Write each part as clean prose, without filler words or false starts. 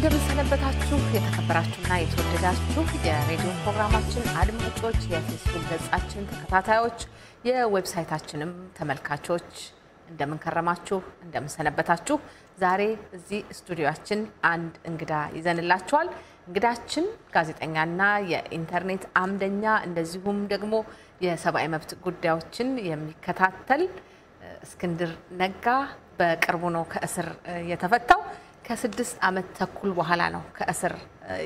እንደምሰነበታችሁ የተከበራችሁና የተወደዳችሁ የሬዲዮ ፕሮግራማችን አድማጮች የፌስቡክ ገጻችን ተከታታዮች የዌብሳይታችንም ተመልካቾች እንደምንከረማችሁ እንደምሰነበታችሁ ዛሬ እዚህ ስቱዲዮአችን አንድ እንግዳ ይዘንላችኋል እንግዳችን ጋዜጠኛና የኢንተርኔት አምደኛ እንደዚሁም ደግሞ የሰብአዊ መብት ጉዳዮችን የሚከታተል እስክንድር ነጋ በቅርቡ ነው ከእስር የተፈታው ከ6 አመት ተኩል በኋላ ነው ከእስር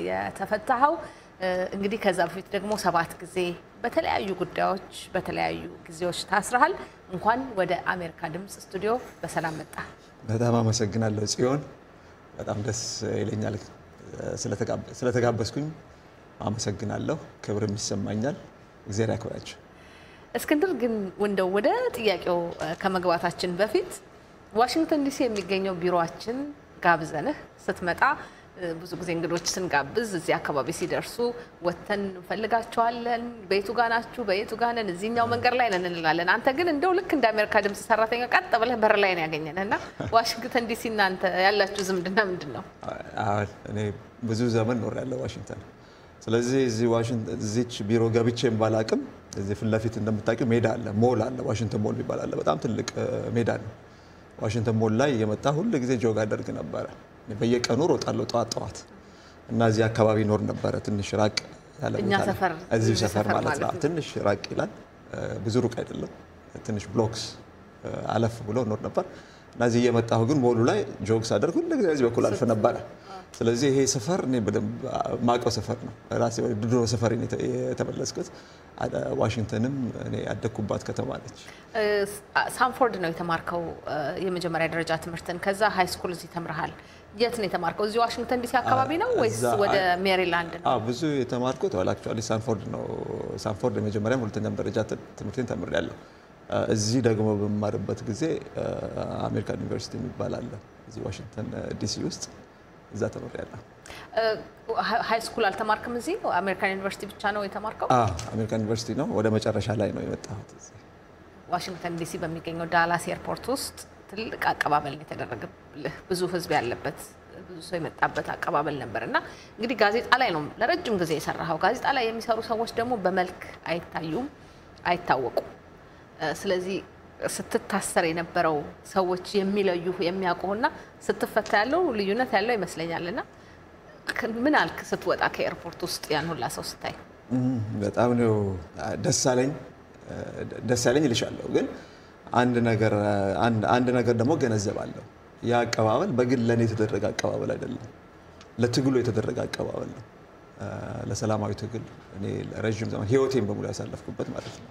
የተፈታው እንግዲህ ከዛ በፊት ደግሞ 7 ጊዜ በተለያዩ ጉዳዮች በተለያዩ ጊዜዎች ታስራል እንኳን ወደ አሜሪካ ድምጽ ስቱዲዮ በሰላም መጣ በጣም አመሰግናለሁ ጽዮን በጣም ደስ ይለኛል ስለተጋበዝኩኝ አመሰግናለሁ ክብርም ይሰማኛል እግዚአብሔር ያክብራችሁ እስክንድር ግን ወንደው ወደ ጥያቄው ከመግባታችን በፊት ዋሽንግተን ዲሲ የሚገኘው ቢሮአችን ጋብዘነህ ስትመጣ ብዙ ጊዜ እንግዶች ስንጋብዝ እዚህ አካባቢ ሲደርሱ ወተን ፈልጋቸዋለን በየቱ ጋር ናችሁ በየቱ ጋር ነን እዚህኛው መንገር ላይ ነን እንላለን አንተ ግን እንደው ልክ እንደ አሜሪካ ድምጽ ሰራተኛ ቀጥ ብለህ በር ላይ ነው ያገኘነና ዋሽንግተን ዲሲ እናንተ ያላችሁ ዝምድና ምንድነው አዎ እኔ ብዙ ዘመን ኖር ያለው ዋሽንግተን ስለዚህ እዚህ ዋሽንግተን እዚች ቢሮ ጋብቼም ባላቅም እዚህ ፍላፊት እንደምታውቁ ሜዳ አለ ሞል አለ ዋሽንግተን ሞል ይባላል በጣም ትልቅ ሜዳ ነው ዋሽንግተን ሞል ላይ የመጣ ሁሉ ጊዜ ጆግ አደርግ ነበር በየቀኑ ሮጣለሁ ጧት እና እዚህ አካባቢ ኖር ነበር ትንሽ ራቅ ያለ እኛ ሰፈር እዚህ ሰፈር ማለት ነው ትንሽ ራቅ ይላል ብዙ ሩቅ አይደለም ትንሽ ብሎክስ አለፍ ብሎ ኖር ነበር እና እዚህ የመጣው ግን ሞሉ ላይ ጆግስ አደርግ ሁሉ ጊዜ እዚህ በኩል አልፈ ነበር ስለዚህ ይሄ ሰፈር ነው ማቆ ሰፈር ነው ራሴ ድሮ ሰፈር ነው የተበለስኩት ዋሽንግተንም እኔ ያደኩባት ከተማ ነች ሳንፎርድ ነው የተማርከው የመጀመሪያ ደረጃ ትምህርትን ከዛ ሃይ ስኩል እዚህ ተምራሃል የት ነው የተማርከው እዚህ ዋሽንግተን ዲሲ አካባቢ ነው ወይስ ወደ ሜሪላንድ ነው ብዙ የተማርኩት አክቹአሊ ሳንፎርድ ነው ሳንፎርድ የመጀመሪያ ሁለተኛም ደረጃ ትምህርትን ተምሬያለሁ እዚህ ደግሞ በማርበት ጊዜ አሜሪካ ዩኒቨርሲቲ የሚባላል እዚህ ዋሽንግተን ዲሲ ውስጥ እዛ ተመረያለሁ ሃይ ስኩል አልተማርኩም እዚህ አሜሪካን ዩኒቨርሲቲ ብቻ ነው የተማርከው አሜሪካን ዩኒቨርሲቲ ነው ወደ መጨረሻ ላይ ነው የመጣሁት እዚህ ዋሽንግተን ዲሲ በሚገኘው ዳላስ ኤርፖርት ውስጥ ትልቅ አቀባበል የተደረገልህ ብዙ ህዝብ ያለበት ብዙ ሰው የመጣበት አቀባበል ነበርና እንግዲህ ጋዜጣ ላይ ነው ለረጅም ጊዜ የሰራው ጋዜጣ ላይ የሚሰሩ ሰዎች ደግሞ በመልክ አይታዩም አይታወቁም ስለዚህ ስትታሰር የነበረው ሰዎች የሚለዩ የሚያቆውና ስትፈታ ያለው ልዩነት ያለው ይመስለኛልና ምን አልክ ስትወጣ ከኤርፖርት ውስጥ ያን ሁላ ሰው ስታይ በጣም ነው ደስ አለኝ ልሻለሁ ግን አንድ ነገር ደሞ ገነዘባለሁ ያ አቀባበል በግል ለኔ የተደረገ አቀባበል አይደለም ለትግሉ የተደረገ አቀባበል ነው ለሰላማዊ ትግል እኔ ረጅም ዘመን ህይወቴን በሙሉ ያሳለፍኩበት ማለት ነው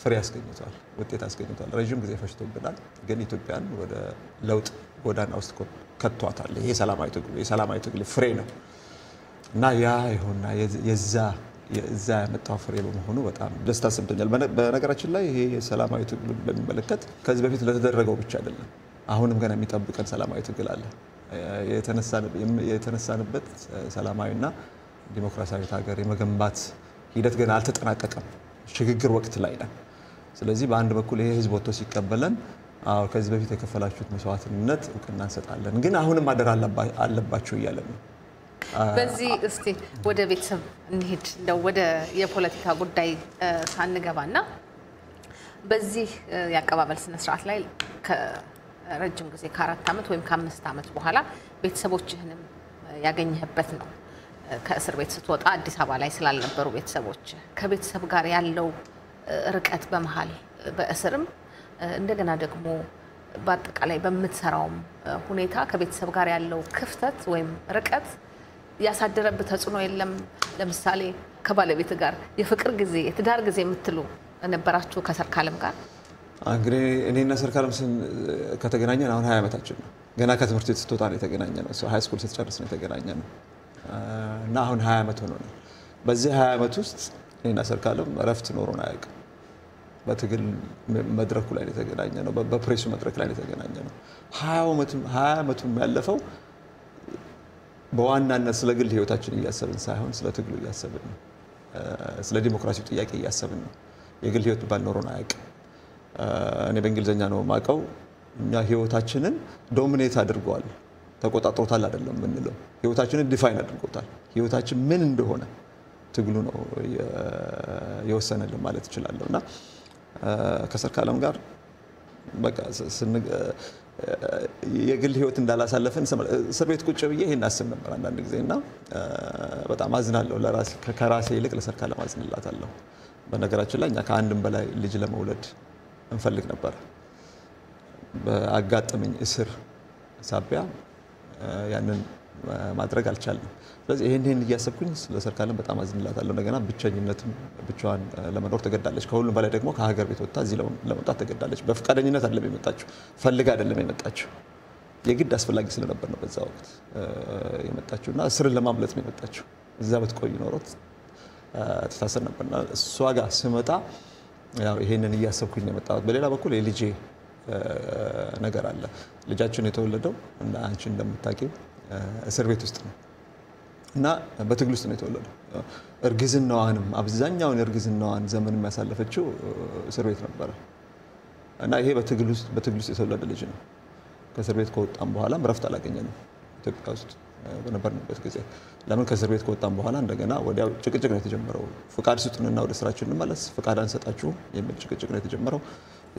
ፍሬ አስገኝቷል ውጤት አስገኝቷል ረጅም ጊዜ ፈጅቶብናል ግን ኢትዮጵያን ወደ ለውጥ ጎዳና ውስጥ ከተቷታል ይሄ ሰላማዊ ትግል ፍሬ ነው እና ያ ይሁንና የዛ መጣው ፍሬ በመሆኑ በጣም ደስታ ሰምቶኛል በነገራችን ላይ ይሄ ሰላማዊ ትግል በሚመለከት ከዚህ በፊት ለተደረገው ብቻ አይደለም አሁንም ገና የሚጠብቀን ሰላማዊ ትግል አለ የተነሳንበት ሰላማዊና ዲሞክራሲያዊ ሀገር የመገንባት ሂደት ገና አልተጠናቀቀም ሽግግር ወቅት ላይ ነን ስለዚህ በአንድ በኩል ይሄ ህዝብ ወጥቶ ሲቀበለን አዎ ከዚህ በፊት የከፈላችሁት መስዋዕትነት እውቅና እንሰጣለን ግን አሁንም አደረ አለባችሁ ይያለም በዚህ እስቲ ወደ ቤተሰብ እንሂድ ነው ወደ የፖለቲካ ጉዳይ ሳንገባና በዚህ ያቀባበል ስነ ስርዓት ላይ ከረጅም ጊዜ ከ4 አመት ወይም ከ5 አመት በኋላ ቤተሰቦችህንም ያገኘህበት ነው ከእስር ቤት ስትወጣ አዲስ አበባ ላይ ስላልነበሩ ቤተሰቦች ከቤተሰብ ጋር ያለው ርቀት በመሃል በእስርም እንደገና ደግሞ በአጠቃላይ በመተሰራው ሁኔታ ከቤተሰብ ጋር ያለው ክፍተት ወይም ርቀት ያሳደረበት ተጽዕኖ የለም ለምሳሌ ከባለቤት ጋር የፍቅር ጊዜ የትዳር ጊዜ የምትሉ ነበራችሁ ከሰርካለም ጋር እንግዲህ እኔና ሰርካለም ከተገናኘን አሁን 20 አመታችን ነው ገና ከትምህርት ቤት ስትወጣ ነው የተገናኘነው ሃይ ስኩል ስትጨርስ ነው የተገናኘነው እና አሁን 20 አመት ሆኖናል በዚህ 20 ዓመት ውስጥ እኔና ሰርካለም ረፍት ኖሮና ያቀ በትግል መድረኩ ላይ ተገናኘ ነው በፕሬስ መድረክ ላይ ተገናኘ ነው 20 ዓመቱም ያለፈው በዋናነት ስለ ግል ህይወታችን እያሰብን ሳይሆን ስለ ትግሉ እያሰብን ነው ስለ ዲሞክራሲው ጥያቄ እያሰብን ነው የግል ህይወት ባልኖሮና ያቀ እኔ በእንግሊዘኛ ነው ማቀው እኛ ህይወታችንን ዶሚኔት አድርጓል ተቆጣጥሮታል አይደለም ምን ነው ህይወታችንን ዲፋይን አድርጎታል ህይወታችን ምን እንደሆነ ትግሉ ነው የወሰነልን ማለት ይችላልውና ከሰርካለም ጋር በቃ የግል ህይወት እንዳላሳለፈን ሰበይት ቁጭ ብዬ ይሄን አስብ ነበር አንድ ጊዜና በጣም አዝናለሁ ለራሴ ከራሴ ይልቅ ለሰርካለም አዝንላታለሁ በነገራችን ላይ እኛ ከአንድም በላይ ልጅ ለመውለድ እንፈልግ ነበር በአጋጥመኝ እስር ሳቢያ ያንን ማድረግ አልቻለም ስለዚህ ይሄን ያሰብኩኝ ለሰርካለም በጣም አዝንላታለሁ ነገና ብቻኝነትም ብቻዋን ለመኖር ተገዳለች ከሁሉም በላይ ደግሞ ከሀገር ቤት ወጣ እዚህ ለመውጣት ተገዳለች በፍቃደኝነት አይደለም የመጣችው ፈልጋ አይደለም የመጣችው የግድ አስፈላጊ ስለነበር ነው በዛው ወቅት የመጣችውና እስርን ለማምለጥ ነው የመጣችው እዛ በትቆይ ኖሮት ተታሰር ነበርና እሷ ጋር ስመጣ ያው ይሄንን ያሰብኩኝ የመጣሁት በሌላ በኩል የልጄ ነገር አለ ልጃችን የተወለደው እና አንቺ እንደምታውቂው እስር ቤት ውስጥ ነው እና በትግል ውስጥ ነው የተወለደው እርግዝናዋንም አብዛኛው እርግዝናዋን ዘመን የሚያሳለፈችው እስር ቤት ነበር እና ይሄ በትግል ውስጥ የተወለደ ልጅ ነው ከእስር ቤት ከወጣን በኋላ ረፍት አላገኘንም ኢትዮጵያ ውስጥ በነበርንበት ጊዜ ለምን ከእስር ቤት ከወጣን በኋላ እንደገና ወዲያው ጭቅጭቅ ነው የተጀመረው ፍቃድ ስጡንና ወደ ስራችን እንመለስ ፍቃድ አንሰጣችሁ የሚል ጭቅጭቅ ነው የተጀመረው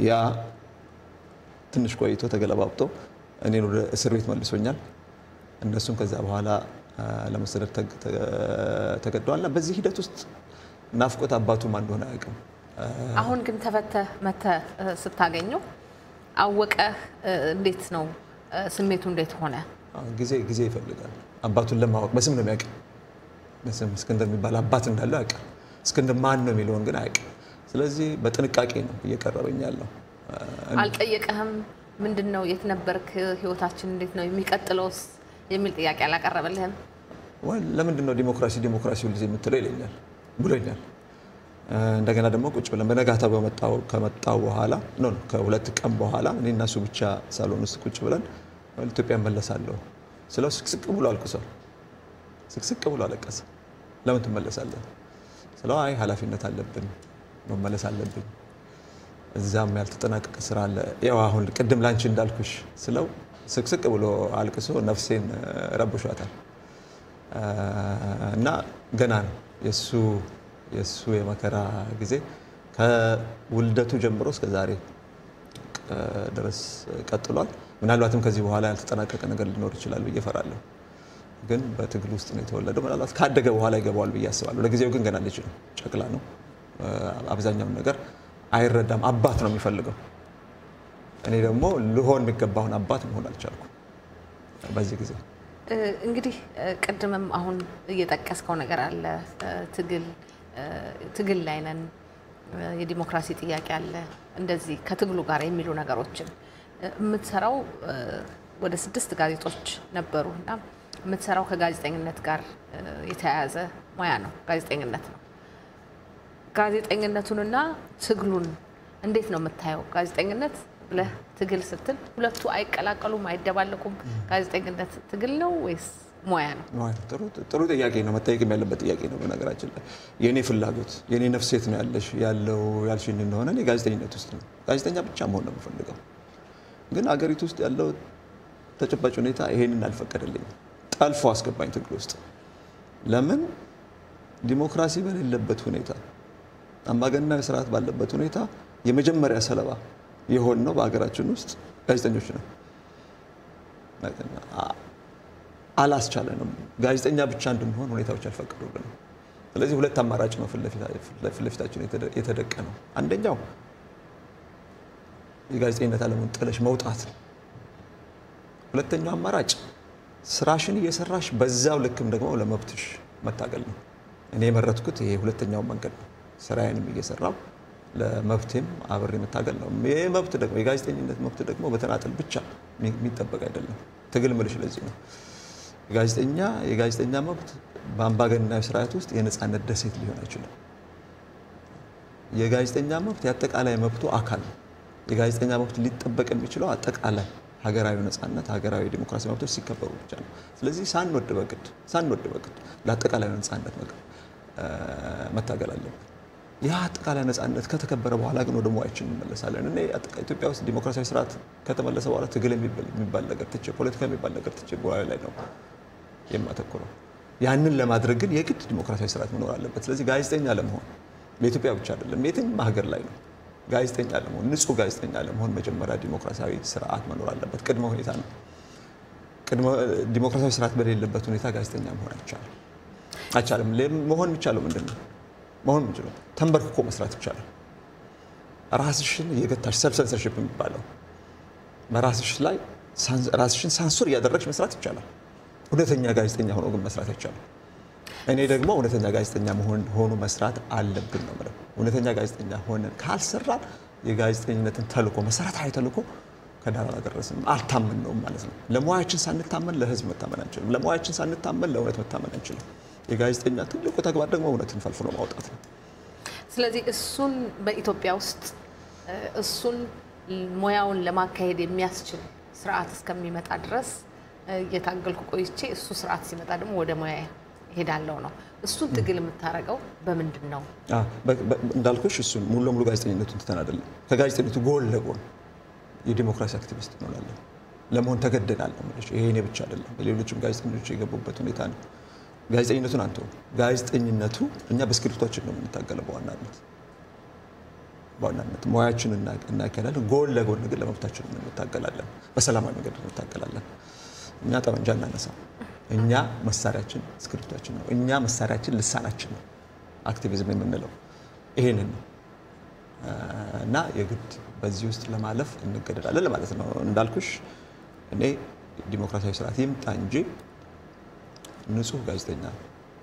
ያ ትንሽ ቆይቶ ተገለባብጦ እኔን ወደ እስር ቤት መልሶኛል እነሱም ከዛ በኋላ ለመሰደድ ተገደዋልና በዚህ ሂደት ውስጥ ናፍቆት አባቱ ማን እንደሆነ አያውቅም አሁን ግን ተፈተ መተ ስታገኘው አወቀ እንዴት ነው ስሜቱ እንዴት ሆነ ጊዜ ይፈልጋል አባቱን ለማወቅ በስም ነው የሚያቀ በስም እስከንደር የሚባል አባት እንዳለው አያውቅ እስከንደር ማን ነው የሚለውን ግን አያውቅ ስለዚህ በጥንቃቄ ነው እየቀረበኝ ያለው አልጠየቀህም ምንድነው የት ነበርክ ህይወታችን እንዴት ነው የሚቀጥለውስ የሚል ጥያቄ አላቀረበልህም ወይ ለምንድነው ዲሞክራሲ ልጅ የምትለው ይለኛል ብሎኛል እንደገና ደግሞ ቁጭ ብለን በነጋታ ከመጣው በኋላ ነው ከሁለት ቀን በኋላ እኔና እሱ ብቻ ሳሎን ውስጥ ቁጭ ብለን ኢትዮጵያ መለሳለሁ ስለዚህ ስቅስቅ ብሎ አልቀሰል ስቅስቅ ብሎ አለቀሰ ለምን ተመለሳለህ ስለዚህ አይ ኃላፊነት አለብን መመለስ አለብን እዛም ያልተጠናቀቀ ስራ አለ ያው አሁን ቀደም ላንቺ እንዳልኩሽ ስለው ስቅስቅ ብሎ አልቀሶ ነፍሴን ረብሻታል እና ገና ነው የሱ የመከራ ጊዜ ከውልደቱ ጀምሮ እስከ ዛሬ ድረስ ቀጥሏል ምናልባትም ከዚህ በኋላ ያልተጠናቀቀ ነገር ሊኖር ይችላል በየፈራለሁ ግን በትግል ውስጥ ነው የተወለደው ምናልባት ካደገ በኋላ ይገባዋል በያስባለሁ ለጊዜው ግን ገና ልጅ ነው ጨቅላ ነው አብዛኛው ነገር አይረዳም አባት ነው የሚፈልገው እኔ ደግሞ ልሆን የሚገባውን አባት መሆን አልቻልኩ በዚህ ጊዜ እንግዲህ ቀድመም አሁን እየተጠቀስከው ነገር አለ ትግል ላይ ነን የዲሞክራሲ ጥያቄ አለ እንደዚህ ከትግሉ ጋር የሚሉ ነገሮችን የምትሰራው ወደ 6 ጋዜጦች ነበሩና የምትሰራው ከጋዜጠኝነት ጋር የተያያዘ ሙያ ነው ጋዜጠኝነት ነው ጋዜጠኝነቱንና ትግሉን እንዴት ነው መታየው ጋዜጠኝነት ለትግል ስትል ሁለቱ አይቀላቀሉም አይደባለቁም ጋዜጠኝነት ትግል ነው ወይስ ሙያ ነው ጥሩ ጥያቄ ነው መታየቅ የሚያለበት ጥያቄ ነው በነገራችን ላይ የኔ ፍላጎት የኔ ነፍሴት ነው ያለው ያልሽኝ እንደሆነ እኔ ጋዜጠኝነት ውስጥ ነው ጋዜጠኛ ብቻ መሆን ነው የምፈልገው ግን አገሪቱ ውስጥ ያለው ተጨባጭ ሁኔታ ይሄንን አልፈቀደልኝ ጣልፎ አስገባኝ ትግል ውስጥ ለምን ዲሞክራሲ በሌለበት ሁኔታ አማገናዊ ስርዓት ባለበት ሁኔታ የመጀመሪያ ሰለባ ይሆን ነው በአገራችን ውስጥ ጋዜጠኞች ነው አላስቻለንም ጋዜጠኛ ብቻ እንድንሆን ሁኔታዎች አልፈቀዱልንም ስለዚህ ሁለት አማራጭ ነው ፍለፊታችን የተደቀነው አንደኛው የጋዜጠኝነት ዓለሙን ጥለሽ መውጣት ሁለተኛው አማራጭ ስራሽን እየሰራሽ በዛው ልክም ደግሞ ለመብትሽ መታገል ነው እኔ የመረጥኩት ይሄ ሁለተኛው መንገድ ነው ስራዬንም እየሰራው ለመብትም አብሬ መታገል ነው የመብት ደግሞ የጋዜጠኝነት መብት ደግሞ በተናጠል ብቻ የሚጠበቅ አይደለም ትግል መልሽ ለዚህ ነው የጋዜጠኛ መብት ባምባገነናዊ ስርዓት ውስጥ የነጻነት ደሴት ሊሆን አይችልም። የጋዜጠኛ መብት ያጠቃላይ መብቱ አካል ነው። የጋዜጠኛ መብት ሊጠበቅ የሚችለው አጠቃላይ ሀገራዊ ነጻነት ሀገራዊ ዲሞክራሲ መብቶች ሲከበሩ ብቻ ነው። ስለዚህ ሳንወድ በግድ ለአጠቃላይ ነጻነት መታገል አለብን። ያ አጠቃላይ ነጻነት ከተከበረ በኋላ ግን ወደ ሞያችን እንመለሳለን። እኔ ኢትዮጵያ ውስጥ ዲሞክራሲያዊ ስርዓት ከተመለሰ በኋላ ትግል የሚባል ነገር ትቼ ፖለቲካ የሚባል ነገር ትቼ ጉባኤ ላይ ነው የማተኮረው። ያንን ለማድረግ ግን የግድ ዲሞክራሲያዊ ስርዓት መኖር አለበት። ስለዚህ ጋዜጠኛ ለመሆን በኢትዮጵያ ብቻ አይደለም የትም ሀገር ላይ ነው ጋዜጠኛ ለመሆን ንጹህ ጋዜጠኛ ለመሆን መጀመሪያ ዲሞክራሲያዊ ስርዓት መኖር አለበት። ቅድመ ሁኔታ ነው። ቅድመ ዲሞክራሲያዊ ስርዓት በሌለበት ሁኔታ ጋዜጠኛ መሆን አይቻልም። መሆን ይቻላል ምንድነው? መሆን ይችላል ተንበርክኮ መስራት ይቻላል። ራስሽን የገታሽ ሰብሰንሰርሺፕ የሚባለው ራስሽ ላይ ራስሽን ሳንሱር ያደረግሽ መስራት ይቻላል። ሁለተኛ ጋዜጠኛ ሆኖ ግን መስራት አይቻልም። እኔ ደግሞ ሁለተኛ ጋዜጠኛ መሆን ሆኖ መስራት አለብን ነው ማለት። ሁለተኛ ጋዜጠኛ ሆነን ካልሰራን የጋዜጠኝነትን ተልኮ መሰረት አይተልኮ ከዳራ አደረሰም አልታመን ነው ማለት ነው። ለሙያችን ሳንታመን ለህዝብ መታመን አንችልም። ለሙያችን ሳንታመን ለእውነት መታመን አንችልም። የጋዜጠኛ ትልቁ ተግባር ደግሞ እውነትን ፈልፍሎ ማውጣት ነው። ስለዚህ እሱን በኢትዮጵያ ውስጥ እሱን ሙያውን ለማካሄድ የሚያስችል ስርዓት እስከሚመጣ ድረስ የታገልኩ ቆይቼ እሱ ስርዓት ሲመጣ ደግሞ ወደ ሙያዬ ሄዳለው ነው። እሱን ትግል መታረቀው በመንድን ነው? እንዳልኩሽ እሱን ሙሉ ለሙሉ ጋዜጠኝነቱን ትተን አይደለም ከጋዜጠኝነቱ ጎል ለጎን የዲሞክራሲ አክቲቪስት እንሆናለን። ለምን ተገደናል ነው ማለት ይሄ እኔ ብቻ አይደለም ሌሎችም ጋዜጠኞች የገቡበት ሁኔታ ነው። ጋዜጠኝነቱን አንተው ጋዜጠኝነቱ እኛ በስክሪፕቶችን ነው የምንታገለው በዋናነት ሙያችንን እናከናለን። ጎል ለጎን ግን ለመብታችን ነው የምንታገላለን። በሰላማዊ መንገድ ነው የምንታገላለን። እኛ ጠመንጃ እናነሳ እኛ መሳሪያችን ስክሪፕቶችን ነው። እኛ መሳሪያችን ልሳናችን ነው። አክቲቪዝም የምንለው ይሄንን ነው። እና የግድ በዚህ ውስጥ ለማለፍ እንገደዳለን ማለት ነው። እንዳልኩሽ እኔ ዲሞክራሲያዊ ስርዓት ይምጣ እንጂ ንጹህ ጋዜጠኛ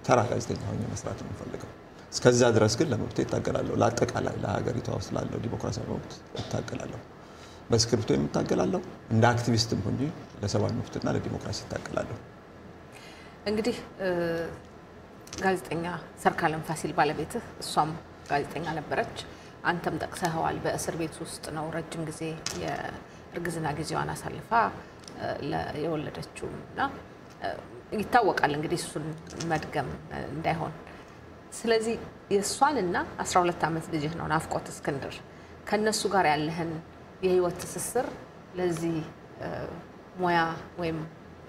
ተራ ጋዜጠኛ ሆኜ መስራት ነው የምፈልገው። እስከዛ ድረስ ግን ለመብቴ እታገላለሁ። ለአጠቃላይ ለሀገሪቷ ውስጥ ላለው ዲሞክራሲያዊ መብት እታገላለሁ። በስክሪፕቶ የምታገላለሁ እንደ አክቲቪስትም ሆኜ ለሰብአዊ መብትና ለዲሞክራሲ እታገላለሁ። እንግዲህ ጋዜጠኛ ሰርካለም ፋሲል ባለቤት እሷም ጋዜጠኛ ነበረች። አንተም ተቀሰዋል በእስር ቤት ውስጥ ነው ረጅም ጊዜ የእርግዝና ጊዜዋን አሳልፋ የወለደችውና ይታወቃል እንግዲህ እሱን መድገም እንዳይሆን። ስለዚህ የሷንና 12 ዓመት ልጅ ነው ናፍቆት እስክንድር ከነሱ ጋር ያለህን የህይወት ትስስር ለዚህ ሞያ ወይም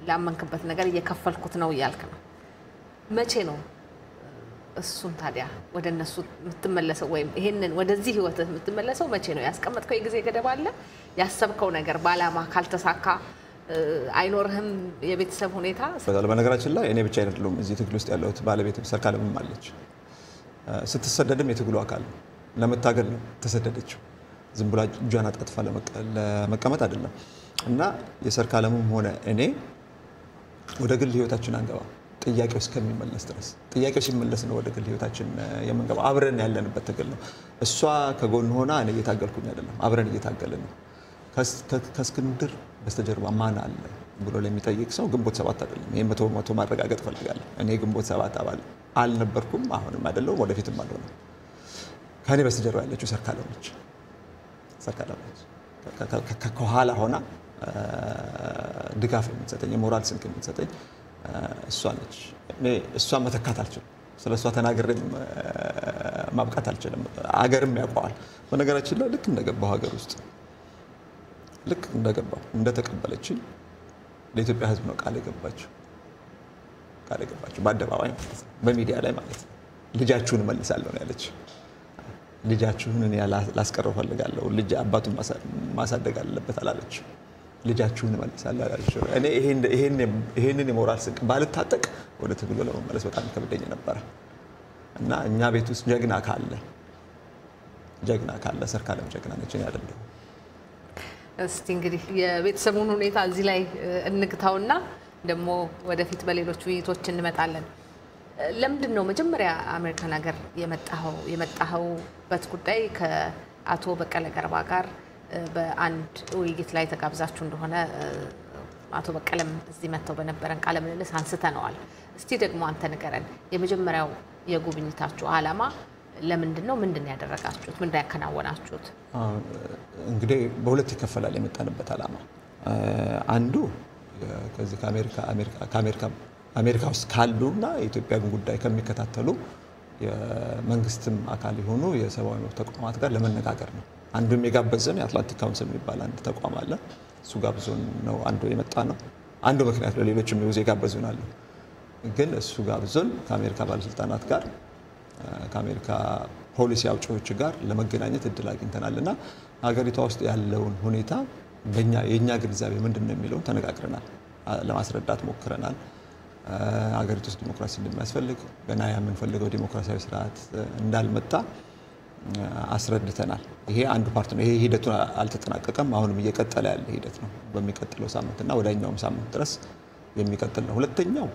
ላመንከበት ነገር እየከፈልኩት ነው ይያልከ ነው መቼ ነው እሱን ታዲያ ወደነሱ የምትመለሰው ወይም ይሄንን ወደዚህ ህይወት የምትመለሰው መቼ ነው? ያስቀመጥከው የጊዜ ገደብ አለ? ያሰብከው ነገር ባላማ ካልተሳካ አይኖርህም የቤተሰብ ሁኔታ? በነገራችን ላይ እኔ ብቻ አይደለም እዚህ ትግል ውስጥ ያለው ባለቤትም ሰርካለምም አለች። ስትሰደድም የትግሉ አካል ለመታገል ነው ተሰደደችው። ዝም ብላ ጆና ተጥፋ ለመቀመጥ አይደለም። እና የሰርካለምም ሆነ እኔ ወደ ግል ህይወታችን አንገባ ጥያቄው እስከሚመለስ ድረስ ጥያቄው ሲመለስ ነው ወደ ግል ህይወታችን የምንገባ። አብረን ያለንበት ትግል ነው። እሷ ከጎን ሆና እኔ እየታገልኩኝ አይደለም አብረን እየታገልን ነው። ከስክንድር በስተጀርባ ማን አለ ብሎ ለሚጠይቅ ሰው ግንቦት 7 አይደለም ይሄ 100% ማረጋገጥ ፈልጋለሁ። እኔ ግንቦት 7 አባል አልነበርኩም አሁንም አይደለም ወደፊትም አልሆነም። ከኔ በስተጀርባ ያለችው ሰርካለምች ከኋላ ሆና ድጋፍ የምትሰጠኝ ሞራል ስንክ የምትሰጠኝ እሷ ነች። እኔ እሷ መተካት አልችልም። ስለሷ ተናገረም ማብቃት አልችልም። አገርም ያቋዋል። በነገራችን ላይ ልክ እንደገባው ሀገር ውስጥ ልክ እንደገባው እንደተቀበለችኝ ለኢትዮጵያ ህዝብ ነው ቃል የገባችው በአደባባይ በሚዲያ ላይ ማለት ነው። ልጃችሁን መልሳለሁ ነው ያለች። ልጃችሁን እኔ ላስቀረው ፈልጋለሁ ልጅ አባቱን ማሳደግ አለበት አላለች። ልጃችሁን መልሳለሁ አላለች። እኔ ይሄንን የሞራል ስንቅ ባልታጠቅ ወደ ትግሉ ለመመለስ በጣም ከብደኝ ነበር። እና እኛ ቤት ውስጥ ጀግና ካለ ሰርካለም ጀግና ነች እኔ አይደለም። እስቲ እንግዲህ የቤተሰቡን ሁኔታ እዚህ ላይ እንግታውና ደግሞ ወደፊት በሌሎች ውይይቶች እንመጣለን። ለምንድን ነው መጀመሪያ አሜሪካን ሀገር የመጣኸውበት ጉዳይ ከአቶ በቀለ ገርባ ጋር በአንድ ውይይት ላይ ተጋብዛችሁ እንደሆነ አቶ በቀለም እዚህ መተው በነበረን ቃለ ምልልስ አንስተናል እስቲ ደግሞ አንተ ንገረን የመጀመሪያው የጉብኝታችሁ አላማ ለምንድነው ምንድነው ያደረጋችሁት ምንድነው ያከናወናችሁት እንግዲህ በሁለት ይከፈላል የመጣንበት አላማ አንዱ ከዚህ ከአሜሪካ ውስጥ ካሉና ኢትዮጵያ ጉዳይ ከሚከታተሉ የመንግስትም አካል ሆኖ የሰብአዊ መብት ተቋማት ጋር ለመነጋገር ነው አንዱም የጋበዘን የአትላንቲክ ካውንስል የሚባል አንድ ተቋም አለ እሱ ጋብዞን ነው አንዱ የመጣ ነው አንዱ ምክንያት ለሌሎችም ይውዜ ጋብዞናል ግን እሱ ጋብዞን ከአሜሪካ ባለስልጣናት ጋር ከአሜሪካ ፖሊሲ አውጪዎች ጋር ለመገናኘት እድል አግኝተናልና ሀገሪቷ ውስጥ ያለውን ሁኔታ በእኛ የኛ ግንዛቤ ምንድነው የሚለው ተነጋግረናል ለማስረዳት ሞክረናል ሀገሪቷ ውስጥ ዲሞክራሲ እንደሚያስፈልግ ገና ያምን ፈልገው ዲሞክራሲያዊ ስርዓት እንዳልመጣ አስረድተናል ይሄ አንዱ ፓርት ነው ይሄ ሂደቱ አልተጠናቀቀም አሁንም እየቀጠለ ያለ ሂደት ነው በሚቀጥለው ሳምንትና ወዳኛውም ሳምንት ድረስ የሚቀጥል ነው ሁለተኛው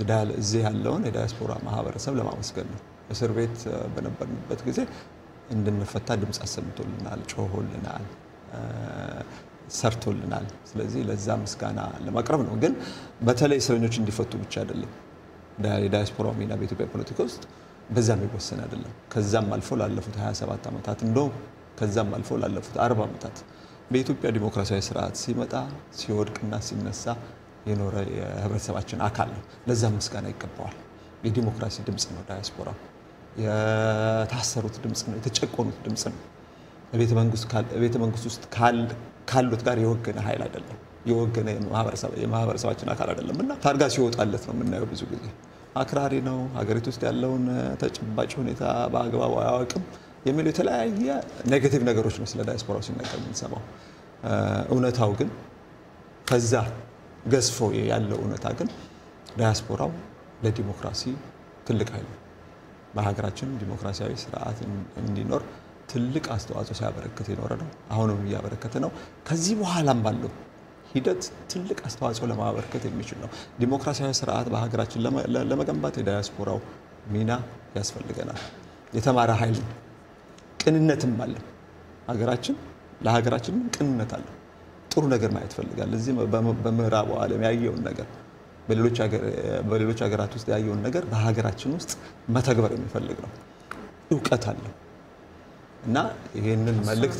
ዝዳል እዚህ ያለውን ዳያስፖራ ማህበረሰብ ለማመስገን ነው እስር ቤት በነበርንበት ጊዜ እንድንፈታ ድምጽ አሰምቶልናል ጮሆልናል ሰርቶልናል ስለዚህ ለዛ መስጋና ለማቅረብ ነው ግን በተለይ ሰኞች እንዲፈቱ ብቻ አይደለም ዳያስፖራ ሚና በኢትዮጵያ ፖለቲካ ውስጥ በዛም ይወሰን አይደለም ከዛም አልፎ ላለፉት 27 አመታት እንደው ከዛም አልፎ ላለፉት 40 አመታት በኢትዮጵያ ዲሞክራሲያዊ ስርዓት ሲመጣ ሲወድቅና ሲነሳ የኖረ ህብረተሰባችን አካል ነው ለዛም መስጋና ይቀበዋል የዲሞክራሲ ድምጽ ነው ዳያስፖራ የታሰሩት ድምጽ ነው የተጨቆኑት ድምጽ ነው ቤተ መንግስት ውስጥ ካሉት ጋር የወገነ ኃይል አይደለም የወገነ የማህበረሰባችን አካል አይደለምና ታርጋ ሲወጣለት ነው ምናየው ብዙ ጊዜ አክራሪ ነው ሀገሪቱ ውስጥ ያለውን ተጨባጭ ሁኔታ በአግባቡ አያወቅም የሚሉ ተለያየ ኔጌቲቭ ነገሮች ነው ስለ ዳያስፖራው ሲነገር እንሰማው እውነታው ግን ከዛ ገስፎ ያለው እውነታ ግን ዳያስፖራው ለዲሞክራሲ ትልቅ ኃይል ነው በሀገራችን ዲሞክራሲያዊ ስርዓት እንዲኖር ትልቅ አስተዋጽኦ ሲያበረከት የኖረ ነው አሁንም ያበረከተ ነው ከዚህ በኋላም ባለው ሂደት ትልቅ አስተዋጽኦ ለማበርከት የሚችል ነው ዲሞክራሲያዊ ስርዓት በሀገራችን ለመገንባት ዳያስፖራው ሚና ያስፈልገናል የተማረ ኃይል ቅንነትም አለ ለሀገራችን ቅንነት አለ ጥሩ ነገር ማየት ፈልጋል እዚህ በመራቡ ዓለም ያየውን ነገር በሌሎች ሀገራት ውስጥ ያየውን ነገር በሀገራችን ውስጥ መተግበር የሚፈልግ ነው ዕውቀት አለ እና ይሄንን መልእክት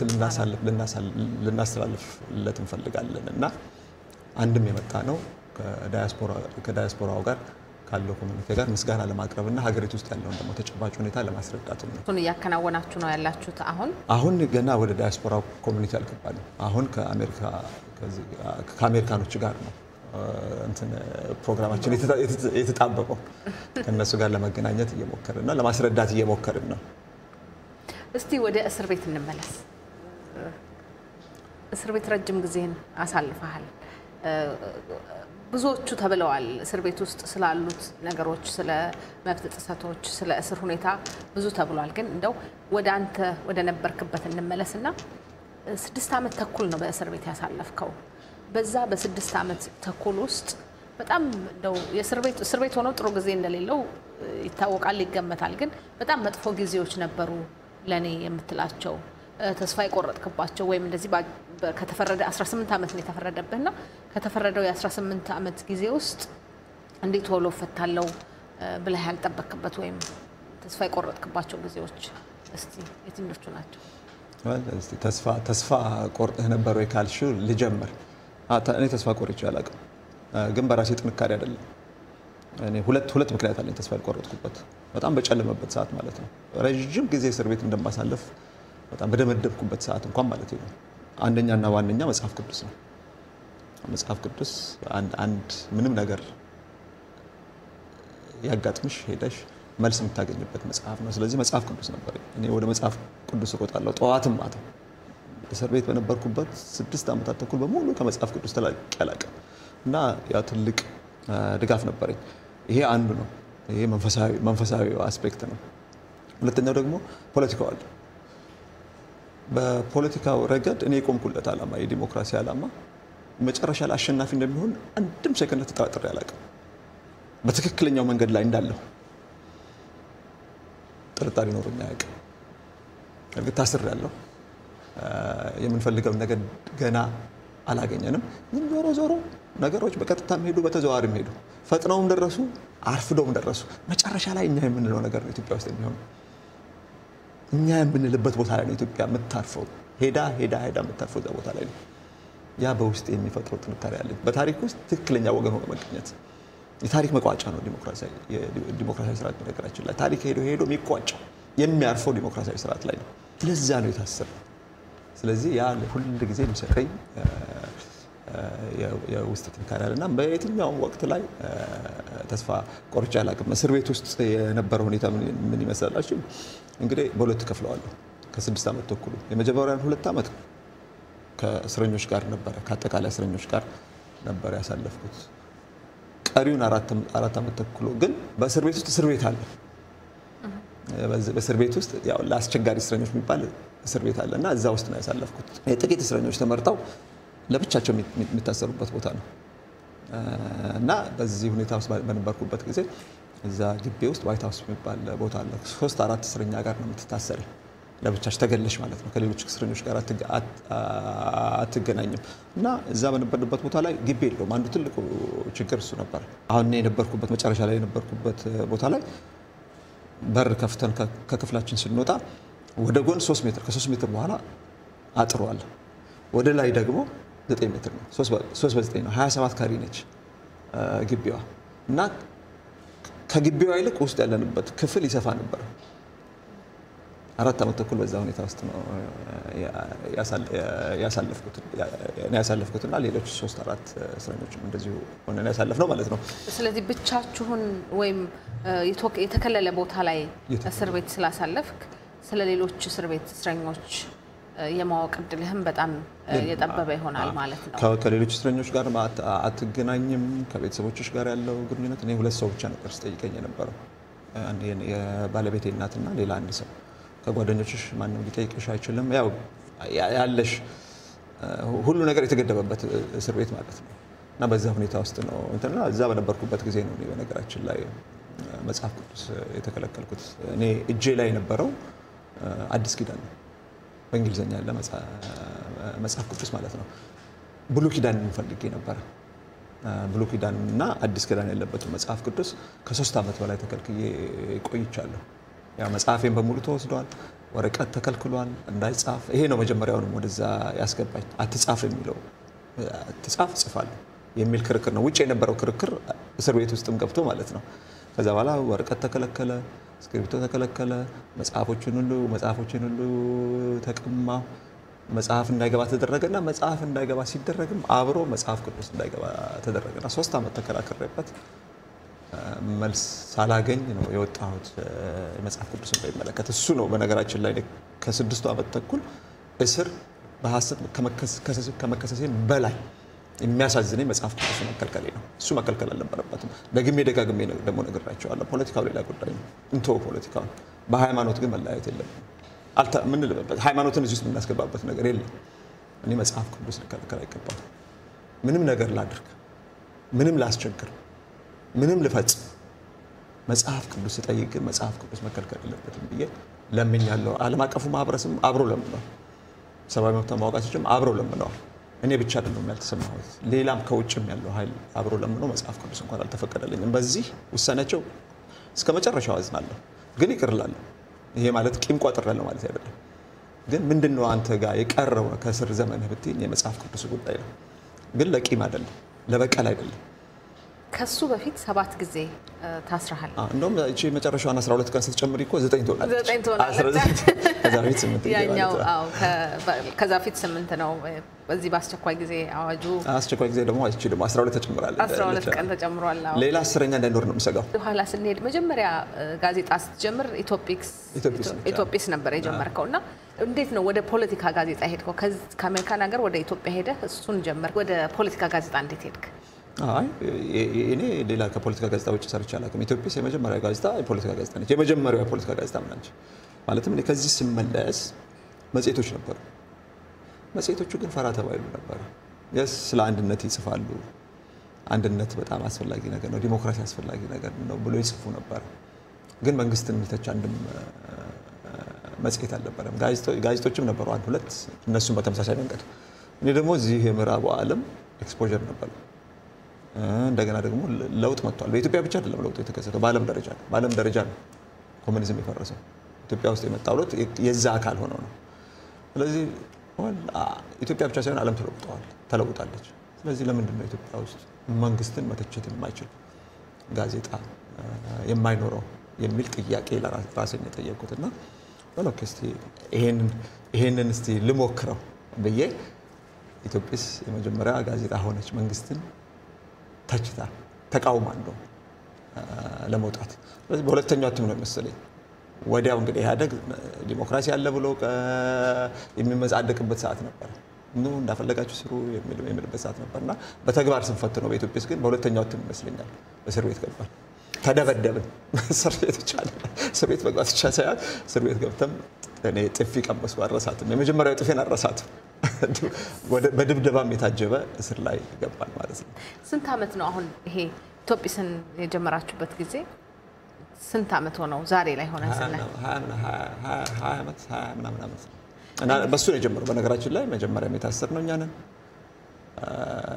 ልናስተላልፍለት እንፈልጋለንና አንድም የመጣ ነው ከዳያስፖራው ጋር ካለው ኮሚኒቲ ጋር መስጋና ለማቅረብና ሀገሪቱ ውስጥ ያለው ደግሞ ተጨባጭ ሁኔታ ለማስረዳት ነው። እሱን ያከናወናችሁ ነው ያላችሁት አሁን ገና ወደ ዳያስፖራው ኮሚኒቲ አልከባለ አሁን ከአሜሪካኖች ጋር ነው እንትን ፕሮግራማችን የተጣበቀው ከነሱ ጋር ለመገናኘት እየሞከረና ለማስረዳት እየሞከረና እስቲ ወደ እስር ቤት እንመለስ እስር ቤት ረጅም ጊዜን አሳልፈሃል ብዙዎቹ ተብለዋል እስር ቤት ውስጥ ስላሉት ነገሮች ስለ መብት ጥሰቶች ስለ እስር ሁኔታ ብዙ ተብሏል ግን እንደው ወደ አንተ ወደ ነበርክበት እንመለስና 6 አመት ተኩል ነው በእስር ቤት ያሳለፍከው በዛ በ6 አመት ተኩል ውስጥ በጣም ነው የእስር ቤት ሆኖ ጥሩ ጊዜ እንደሌለው ይታወቃል ይገመታል ግን በጣም መጥፎ ጊዜዎች ነበሩ ለኔ የምትላቸው ተስፋ ይቆረጥከባቸው ወይ እንደዚህ ከተፈረደ 18 አመት ነው ተፈረደብህና ከተፈረደው የ18 አመት ጊዜ ውስጥ እንዴት ሆሎ ፈታለው ብለህ ያልጠበቅከበት ወይ ተስፋ ይቆረጥከባቸው ጊዜዎች እስቲ የትኞቹ ናቸው እስቲ ተስፋ ቆርጠህ ነበር ወይ ካልሽው ልጀምር እኔ ተስፋ ቆርጬ አላቅም ግን በራሴ ጥንካሬ አይደለም እኔ ሁለት ምክንያት አለኝ ተስፋ ቆርጬኩበት በጣም በጨለመበት ሰዓት ማለት ነው ረጅም ጊዜ እስር ቤት እንደማሳለፍ በጣም በደመደብኩበት ሰዓት እንኳን ማለት ነው አንደኛና ዋነኛ መጽሐፍ ቅዱስ ነው መጽሐፍ ቅዱስ አንድ ምንም ነገር ያጋጥምሽ ሄደሽ መልስ የምታገኝበት መጽሐፍ ነው ስለዚህ መጽሐፍ ቅዱስ ነበር እኔ ወደ መጽሐፍ ቅዱስ እሮጣለሁ ጠዋትም ማታም እስር ቤት በነበርኩበት 6 አመታት ተኩል በሙሉ ከመጽሐፍ ቅዱስ ተላቀና ያ ትልቅ ድጋፍ ነበርኝ ይሄ አንዱ ነው ይሄ መንፈሳዊ አስፔክት ነው ሁለተኛው ደግሞ ፖለቲካው አለ በፖለቲካው ረገድ እኔ ቆምኩለት አላማ የዲሞክራሲ አላማ መጨረሻ ላይ አሸናፊ እንደሚሆን አንድም ሰከንድ ተጣጣሪ አላቀም በትክክለኛው መንገድ ላይ እንዳለው ጥርጣሬ ኖሮኝ አያውቅም እርግጥ ታስሬያለሁ የምንፈልገው ነገር ገና አላገኘንም ግን ዞሮ ነገሮች በከተታም ሄዱ በተዘዋዋሪም ሄዱ ፈጥነውም ደረሱ አርፍዶም ደረሱ መጨረሻ ላይ እኛ የምንለው ነገር ነው ኢትዮጵያ ውስጥ የሚሆነው እኛ የምንልበት ቦታ ላይ ነው ኢትዮጵያ የምታርፈው ሄዳ የምታርፈው ቦታ ላይ ነው ያ በውስጥ የሚፈጥረው ጥንካሬ አለ በታሪክ ውስጥ ትክክለኛ ወገን ሆኖ መገኘት የታሪክ መቋጫ ነው ዲሞክራሲያዊ ስርዓት በነገራችን ላይ ታሪክ ሄዶ የሚቋጫው የሚያርፈው ዲሞክራሲያዊ ስርዓት ላይ ነው ስለዚህ ያ ነው የታሰረው ስለዚህ ያ ሁሉ ጊዜ የሚሰጠኝ የውስጥ ተንካራልና በየትኛው ወቅት ላይ ተስፋ ቆርጬ አላቅም መስር ቤት ውስጥ የነበረው ሁኔታ ምን ይመስላችሁ እንግዲህ በሁለት ከፍለዋለሁ ከ6 አመት ተኩል የመጀመሪያውን 2 አመት ከእስረኞች ጋር ነበር ከአጠቃላይ እስረኞች ጋር ነበር ያሳለፍኩት ቀሪውን 4 አመት ተኩል ግን በስር ቤት ውስጥ ስር ቤት አለ በስር ቤት ውስጥ ያው ለአስቸጋሪ እስረኞች የሚባል ስር ቤት አለና እዛ ውስጥ ነው ያሳለፍኩት የጥቂት እስረኞች ተመርጠው ለብቻቸው የሚታሰሩበት ቦታ ነው እና በዚህ ሁኔታ ውስጥ በነበርኩበት ጊዜ እዛ ግቢ ውስጥ ዋይት ሃውስ የሚባል ቦታ አለ 3-4 እስረኛ ጋር ነው የምትታሰሪ ለብቻሽ ተገለሽ ማለት ነው ከሌሎች እስረኞች ጋር አትገናኝም እና እዛ በነበርንበት ቦታ ላይ ግቢ የለውም አንዱ ትልቁ ችግር እሱ ነበር አሁን እኔ ነበርኩበት መጨረሻ ላይ ነበርኩበት ቦታ ላይ በር ከፍተን ከክፍላችን ስንወጣ ወደ ጎን 3 ሜትር ከ3 ሜትር በኋላ አጥሯል ወደ ላይ ደግሞ 9 ሜትር ነው 3 በ 9 ነው 27 ካሬ ነች ግቢዋ እና ከግቢዋ ይልቅ ውስጥ ያለንበት ክፍል ይሰፋ ነበር 4 አመት ተኩል በዛ ሁኔታ ውስጥ ነው ያሳለፍኩትና ሌሎች 3-4 እስረኞችም እንደዚሁ ሆነን ያሳለፍነው ማለት ነው ስለዚህ ብቻችሁን ወይም የተከለለ ቦታ ላይ እስር ቤት ስላሳለፍክ ስለሌሎች እስር ቤት እስረኞች የማወቅ ድልህም በጣም የጠበበ ይሆናል ማለት ነው ከሌሎች እስረኞች ጋር አትገናኝም ከቤተሰቦችሽ ጋር ያለው ግንኙነት እኔ 2 ሰዎች ነበር ስጠይቀኝ ነበር አንዴ የባለቤቴ እናትና ሌላ አንድ ሰው ከጓደኞችሽ ማንም ሊጠይቅሽ አይችልም ያው ያለሽ ሁሉ ነገር የተገደበበት እስር ቤት ማለት ነው እና በዛ ሁኔታ ውስጥ ነው እንትና እዛ በነበርኩበት ጊዜ ነው በነገራችን ላይ መጽሐፍ ቅዱስ የተከለከልኩት እኔ እጄ ላይ ነበረው አዲስ ኪዳን በእንግሊዘኛ ያለ መጽሐፍ ቅዱስ ማለት ነው ብሉይ ኪዳንን ፈልጌ ነበር ብሉይ ኪዳንና አዲስ ኪዳን ያለበት መጽሐፍ ቅዱስ ከ3 አመት በላይ ተከልክዬ ቆይቻለሁ ያ መጽሐፌን በሙሉ ተወስዷል ወረቀት ተከልክሏል እንዳይጻፍ ይሄ ነው መጀመሪያውንም ወደዛ ያስገባኝ አትጻፍ የሚለው ጽፋለሁ የሚል ክርክር ነው ውጪ የነበረው ክርክር እስር ቤት ውስጥም ገብቶ ማለት ነው ከዛ በኋላ ወረቀት ተከለከለ ስክሪፕቶ ተከለከለ መጽሐፎችን ሁሉ ተቀማ መጽሐፍ እንዳይገባ ተደረገና መጽሐፍ እንዳይገባ ሲደረግም አብሮ መጽሐፍ ቅዱስ እንዳይገባ ተደረገና 3 አመት ተከራከረበት መልስ ሳላገኝ ነው የወጣሁት መጽሐፍ ቅዱስን ባይመለከት እሱ ነው በነገራችን ላይ ከ6 አመት ተኩል እስር በሐሰት ከመከሰሴን በላይ የሚያሳዝነኝ መጽሐፍ ቅዱስ መከልከል ነው እሱ መከልከል አልነበረበትም ደግሜ ደግሞ ነግራቸዋለሁ ፖለቲካው ሌላ ጉዳይ ነው እንተው ፖለቲካው በሃይማኖት ግን መለያየት የለብንም አልታ ምን ልበበት ሃይማኖትን እዚህ ውስጥ እናስገባበት ነገር የለም እኔ መጽሐፍ ቅዱስ ልከልከል አይገባም ምንም ነገር ላድርግ ምንም ላስቸግር ምንም ልፈጽም መጽሐፍ ቅዱስ ጠይቅ መጽሐፍ ቅዱስ መከልከል የለበትም ብዬ ለምኛለሁ ዓለም አቀፉ ማህበረሰብ አብሮ ለምነው ሰባዊ መብት ማወቃችንም አብሮ ለምነው እኔ ብቻ አይደለም ያልተሰማሁት ሌላም ከውጭም ያለው ኃይል አብሮ ለምነው መጽሐፍ ቅዱስ እንኳን አልተፈቀደልኝም በዚህ ውሳኔቸው እስከመጨረሻው አዝናለሁ ግን ይቀርላለሁ ይሄ ማለት ቂም ቋጥራለሁ ማለት አይደለም ግን ምንድነው አንተ ጋር የቀረው ከስር ዘመንህ ብትይኝ የመጽሐፍ ቅዱስ ጉዳይ ነው ግን ለቂም አይደለም ለበቀል አይደለም ከሱ በፊት 7 ጊዜ ታስራሃል እንደውም እቺ መጨረሻውን 12 ቀን ስትጨምር እኮ 9 ትሆናለች 19 ከዛ በፊት 8 ያኛው አዎ ከዛ በፊት 8 ነው በዚህ በአስቸኳይ ጊዜ አዋጁ አስቸኳይ ጊዜ ደግሞ እቺ ደግሞ 12 ተጨምራለች 12 ቀን ተጨምሯል አዎ ሌላ 10ኛ እንዳይኖር ነው የምሰጋው በኋላ ስንሄድ መጀመሪያ ጋዜጣ ስትጀምር ኢትዮፒክስ ነበር የጀመርከውና እንዴት ነው ወደ ፖለቲካ ጋዜጣ ሄድከው ከአሜሪካን ሀገር ወደ ኢትዮጵያ ሄደህ እሱን ጀመርክ ወደ ፖለቲካ ጋዜጣ እንዴት ሄድክ አይ እኔ ሌላ ከፖለቲካ ጋዜጣ ወጭ ሰርቻለሁ ኢትዮጵያ የመጀመሪያ ጋዜጣ የፖለቲካ ጋዜጣ ነች የመጀመሪያው የፖለቲካ ጋዜጣ ማለት ማለትም ለከዚህ ሲመለስ መጽሔቶች ነበሩ መጽሔቶቹ ግን ፈራ ተባይሉ ነበር ስለ አንድነት ይጽፋሉ አንድነት በጣም አስፈላጊ ነገር ነው ዲሞክራሲ አስፈላጊ ነገር ነው ብሎ ይጽፉ ነበር ግን መንግስትን የሚተች አንድም መጽሔት አልነበረም ጋዜጦችም ነበሩ አንድ 2 እነሱም በተመሳሳይ መንገድ እኔ ደግሞ እዚህ የምዕራቡ ዓለም ኤክስፖዠር ነበር እንደገና ደግሞ ለውጥ መጥቷል በኢትዮጵያ ብቻ አይደለም ለውጥ የተከሰተው ባለም ደረጃ ነው ኮሙኒዝም ይፈረሰው ኢትዮጵያ ውስጥ የመጣው ለውጥ የዛ አካል ሆኖ ነው ስለዚህ ኢትዮጵያ ብቻ ሳይሆን ዓለም ተለውጣለች ስለዚህ ለምንድን ነው ኢትዮጵያ ውስጥ መንግስትን መተቸት የማይችል ጋዜጣ የማይኖረው የሚል ጥያቄ ለራስህ ነው ጠየቁትና ወላክስቲ ይሄንን እስቲ ልሞክረው በየ ኢትዮጵያስ የመጀመሪያ ጋዜጣ ሆነች መንግስትን ተችታ ተቃውማንዶ ለመውጣት ስለዚህ በሁለተኛው አጥም ነው መሰለኝ ወዲያው እንግዲህ ያደግ ዲሞክራሲ ያለ ብሎ የሚመጻደቅበት ሰዓት ነበር ነው እንዳፈለጋችሁ ስሩ የሚልበት ሰዓት ነበርና በተግባር ስንፈት ነው በኢትዮጵያስ ግን በሁለተኛው አጥም መስለኛል በእስር ቤት ገባን ተደበደብን እስር ቤት ቻለ እስር ቤት መግባት ቻለ ሳይሆን እስር ቤት ገብተም እኔ ጥፊ ቀመስኩ አረሳተም የመጀመሪያው ጥፊን አረሳተም በድብደባም የታጀበ እስር ላይ ገባል ማለት ነው ስንት አመት ነው አሁን ይሄ ኢትዮጵያስን የጀመራችሁበት ጊዜ ስንት አመት ሆነው ዛሬ ላይ ሆነ ስለና 20 አመት 20 ምናምን አመት እና በሱ ነው የጀመረው በነገራችን ላይ መጀመሪያ የታሰር ነው እኛን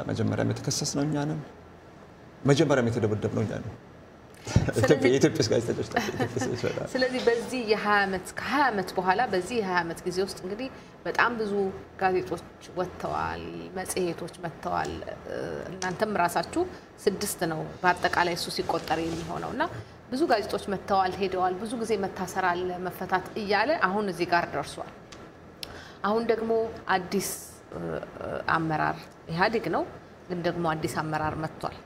መጀመሪያ የተከሰስ ነው እኛን መጀመሪያ የተደበደብ ነው እኛን ኢትዮጵያስ ጋር ተደርሶ ስለዚህ በዚህ የ20 አመት በኋላ በዚህ የ20 አመት ጊዜ ውስጥ እንግዲህ በጣም ብዙ ጋዜጦች ወጥተዋል መጽሔቶች መጥተዋል እናንተም ራሳችሁ 6 ነው በአጠቃላይ እሱ ሲቆጠር የሚሆነውና ብዙ ጋዜጦች መጥተዋል ሄደዋል ብዙ ጊዜ መታሰር አለ መፈታት እያለ አሁን እዚህ ጋር ደርሷል አሁን ደግሞ አዲስ አመራር ኢህአዴግ ነው ግን ደግሞ አዲስ አመራር መጥቷል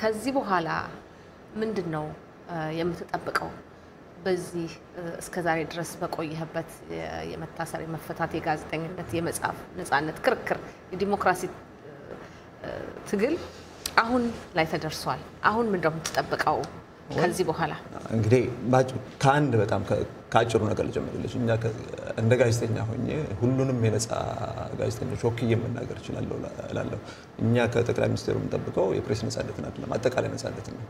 ከዚህ በኋላ ምንድነው የምትጠብቀው በዚህ እስከ ዛሬ ድረስ በቆየህበት የመታሰር የመፈታት የጋዜጠኝነት የመጻፍ ነፃነት ክርክር የዲሞክራሲ ትግል አሁን ላይ ተደርሷል አሁን ምንድነው የምትጠብቀው ከዚህ በኋላ እንግዲህ ካንድ በጣም ካጭሩ ነገር ልጀምርልሽ እኛ እንደ ጋዜጠኛ ሆኜ ሁሉንም የነፃ ጋዜጠኞች ወክዬ መናገር ይችላልው እላለሁ እኛ ከጠቅላይ ሚኒስትሩ የምንጠብቀው የፕሬስ ነፃነትን አይደለም አጠቃላይ ነፃነትን ነው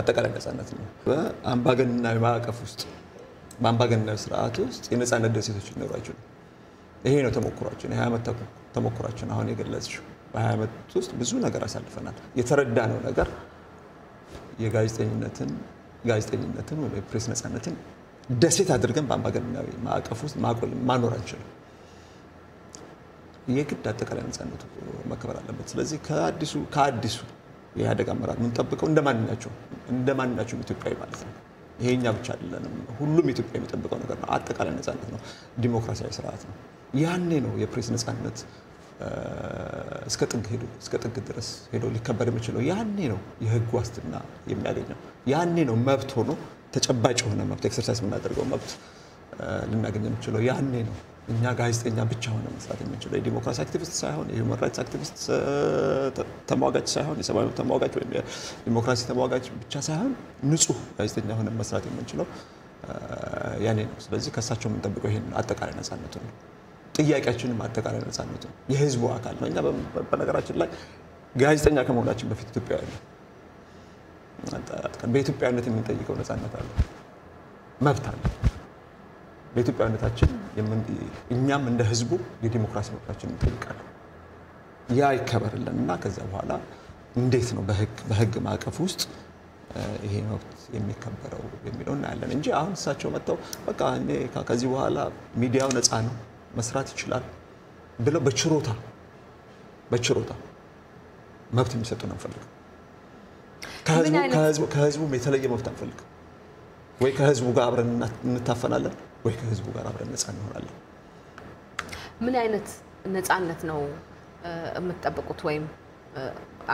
አጠቃላይ ነፃነት ነው በአምባገነናዊ ማዕቀፍ ውስጥ በአምባገነናዊ ስርዓት ውስጥ የነፃነት ደሴቶች ይኖራቸው ይሄ ነው ተሞክሯችን ይሄ አመት ተሞክሯችን አሁን የገለጽሽው በ20 አመት ውስጥ ብዙ ነገር አሳልፈናል የተረዳነው ነገር የጋዜጠኝነትን ወይ ፕሬስ ነፃነትን ደሴት አድርገን በአምባገነናዊ ማዕቀፍ ውስጥ ማኖር አንችልም የግድ አጠቃላይ ነፃነቱ መከበር አለበት ስለዚህ ከአዲሱ የኢህአዴግ አመራር ምን ተጠብቀው እንደማንኛቸው ኢትዮጵያዊ ማለት ነው ይሄኛ ብቻ አይደለም ሁሉም ኢትዮጵያዊ የሚጠብቀው ነገር ነው አጠቃላይ ነፃነት ነው ዲሞክራሲያዊ ስርዓት ነው ያኔ ነው የፕሬስ ነፃነት እስከ ጥግ ድረስ ሄዶ ሊከበር የሚችለው ያኔ ነው የህግ ዋስትና የሚያገኘው ያኔ ነው መብት ሆኖ ተጨባጭ ሆነ መብት ኤክሰርሳይዝ የምናደርገው መብት ልናገኝ የምንችለው ያኔ ነው እኛ ጋዜጠኛ ብቻ ሆነ መስራት የምንችለው የዲሞክራሲ አክቲቪስት ሳይሆን የሂውማን ራይትስ አክቲቪስት ተሟጋች ሳይሆን የሰብአዊ መብት ተሟጋች ወይ ዲሞክራሲ ተሟጋች ብቻ ሳይሆን ንጹህ ጋዜጠኛ ሆነ መስራት የምንችለው ያኔ ነው ስለዚህ ከሳቸው የምንጠብቀው ይሄን አጠቃላይ ነፃነቱ ነው ጥያቄያችንን ማጠቃለል ነፃነቱ የህዝቡ አካል ነው እኛ በነገራችን ላይ ጋዜጠኛ ከመሆናችን በፊት ኢትዮጵያዊ ነን በኢትዮጵያዊነት የምንጠይቀው ነፃነት አለ መብት አለ በኢትዮጵያዊነታችን እኛም እንደ ህዝቡ የዲሞክራሲ መብታችንን እንጠይቃለን ያ ይከበርልንና ከዛ በኋላ እንዴት ነው በህግ ማዕቀፍ ውስጥ ይሄ መብት የሚከበረው የሚለው እናያለን እንጂ አሁን እሳቸው መጥተው በቃ እኔ ከዚህ በኋላ ሚዲያው ነፃ ነው መስራት ይችላል ብለው በችሮታ መብት የሚሰጡ ነው ፈልገው ከህዝቡ የተለየ መብት አንፈልግም ወይ ከህዝቡ ጋር አብረን እንታፈናለን ወይ ከህዝቡ ጋር አብረን ነፃ እንሆናለን ምን አይነት ነፃነት ነው የምትጠብቁት ወይም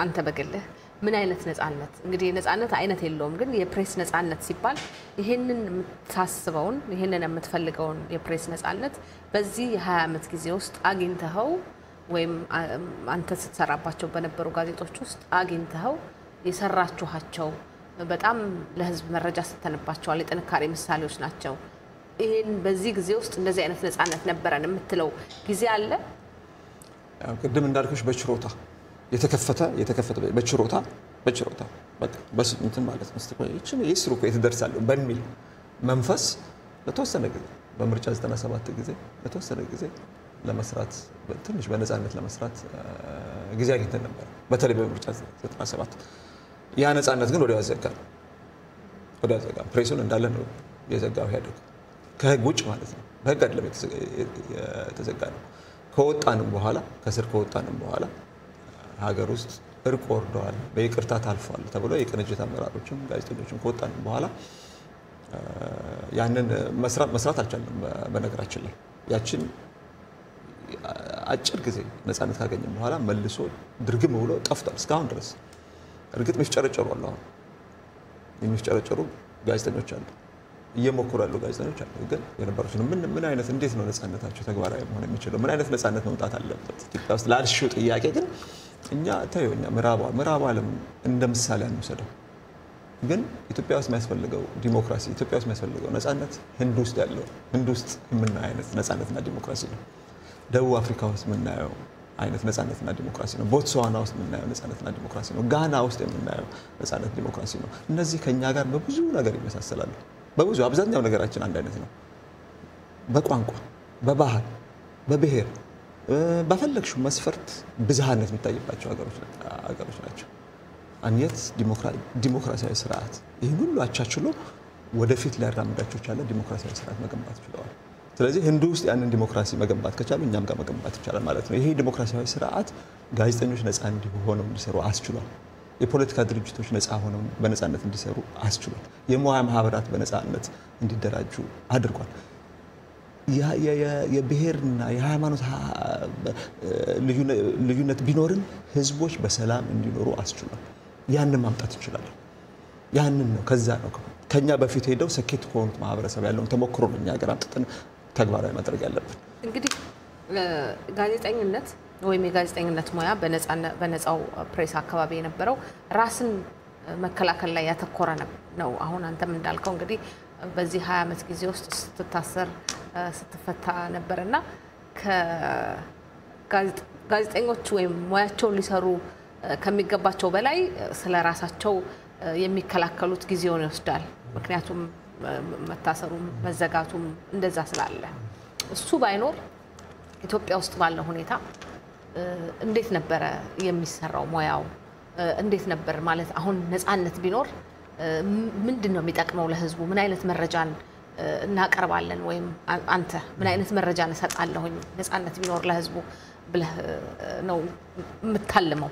አንተ በግልህ ምን አይነት ነፃነት እንግዲህ ነፃነት አይነት የለውም ግን የፕሬስ ነፃነት ሲባል ይሄንን የምታስበውን ይሄንን የምትፈልገውን የፕሬስ ነፃነት በዚህ የ20 አመት ጊዜ ውስጥ አግኝተው ወይም አንተ ስትሰራባቸው በነበሩ ጋዜጦች ውስጥ አግኝተው የሰራችኋቸው በጣም ለህዝብ መረጃ ስተነባቸው ለጥንካሬ ምሳሌዎች ናቸው ይሄን በዚህ ጊዜ ውስጥ እንደዚህ አይነት ነፃነት ነበረን የምትለው ጊዜ አለ ቅድም እንዳልኩሽ በችሮታ የተከፈተ በችሮታ በቃ በስንት ማለት ነው እስቲ እቺን ይስሩ ከየት ደርሳለሁ በሚል መንፈስ ለተወሰነ ጊዜ በምርጫ 97 ጊዜ ለተወሰነ ጊዜ ለመስራት ትንሽ በነፃነት ለመስራት ጊዜ አግኝተን ነበር በተለይ በብርጫ 97 ያ ነፃነት ግን ወዲያው ዘጋል ወዲያው ዘጋል ፕሬሱን እንዳለ ነው የዘጋው ያደረገ ከህግ ውጭ ማለት ነው በህግ አይደለም የተዘጋው ከወጣንም በኋላ ከስር ከወጣንም በኋላ ሀገር ውስጥ እርቅ ወርዷል በይቅርታ ታልፏል ተብሎ የቅንጅት አመራሮችም ጋዜጠኞችም ከወጣንም በኋላ ያንን መስራት አልቻለም በነገራችን ላይ ያችን አጭር ጊዜ ነፃነት ካገኘን በኋላ መልሶ ድርግም ብሎ ጠፍቷል እስካሁን ድረስ እርግጥ ምፍጨረጨሩ አለ ምፍጨረጨሩ ጋዜጠኞች አሉ እየሞከራሉ ጋዜጠኞች አሉ ግን የነበሩትን ምን አይነት እንዴት ነው ነፃነታቸው ተግባራዊ መሆን የሚችለው ምን አይነት ነፃነት መውጣት አለበት ኢትዮጵያ ውስጥ ላልሽው ጥያቄ ግን እኛ ታዩኛ ምዕራብ ዓለም እንደምሳሌ አንወሰደው ግን ኢትዮጵያ ውስጥ ማስፈልገው ዲሞክራሲ ኢትዮጵያ ውስጥ ማስፈልገው ነፃነት ህንድ ውስጥ ያለው ህንድ ውስጥ ምን አይነት ነፃነትና ዲሞክራሲ ነው ደቡብ አፍሪካ ውስጥ ምናየው አይነት ነፃነትና ዲሞክራሲ ነው ቦትስዋና ውስጥ ምናየው ነፃነትና ዲሞክራሲ ነው ጋና ውስጥ ምናየው ነፃነት ዲሞክራሲ ነው እነዚህ ከኛ ጋር በብዙ ነገር ይመሳሰላሉ በብዙ አብዛኛው ነገራችን አንድ አይነት ነው በቋንቋ በባህል በብሔር በፈለግሽው መስፈርት ብዝሃነት የሚታይባቸው አገሮች ናቸው አንየት ዲሞክራሲያዊ ስርዓት ይሄን ሁሉ አቻችሎ ወደፊት ሊያራምዳቸው ይችላል ዲሞክራሲያዊ ስርዓት መገንባት ይችላል ስለዚህ ህንድ ውስጥ ያንን ዲሞክራሲ መገንባት ከቻሉ እኛም ጋር መገንባት ይችላል ማለት ነው ይሄ ዲሞክራሲያዊ ስርዓት ጋዜጠኞች ነፃ እንዲሆኑ እንዲሰሩ አስችሏል የፖለቲካ ድርጅቶች ነፃ ሆነው በነፃነት እንዲሰሩ አስችሏል የሙያ ማህበራት በነፃነት እንዲደራጁ አድርጓል የብሔርና የሃይማኖት ልዩነት ቢኖርም ህዝቦች በሰላም እንዲኖሩ አስችሏል ያንን ማምጣት ይችላል ያንን ነው ከዛ ነው ከኛ በፊት ሄደው ሰከት ቆንት ማህበረሰብ ያለው ተሞክሮልኛ ሀገር አጥተን ተግባራዊ ማድረግ ያለብን እንግዲህ ጋዜጠኝነት ወይ የጋዜጠኝነት ሙያ በነፃው ፕሬስ አካባቢ የነበረው ራስን መከላከል ላይ ያተኮረ ነው አሁን አንተም እንዳልከው እንግዲህ በዚህ 20 ዓመት ጊዜ ውስጥ ስትታሰር ስትፈታ ነበርና ከጋዜጠኞች ወይ ሙያቸው ሊሰሩ ከሚገባቸው በላይ ስለራሳቸው የሚከላከሉት ግዚዮን ይወስዳል ምክንያቱም መታሰሩም መዘጋቱም እንደዛ ስላለ እሱ ባይኖር ኢትዮጵያ ውስጥ ባለው ሁኔታ እንዴት ነበር የሚሰራው ሙያው እንዴት ነበር ማለት አሁን ነፃነት ቢኖር ምንድነው የሚጠቅመው ለህዝቡ ምን አይነት መረጃን እናቀርባለን ወይ አንተ ምን አይነት መረጃን ሰጣለሁኝ ነፃነት ቢኖር ለህዝቡ ብለህ ነው መታለመው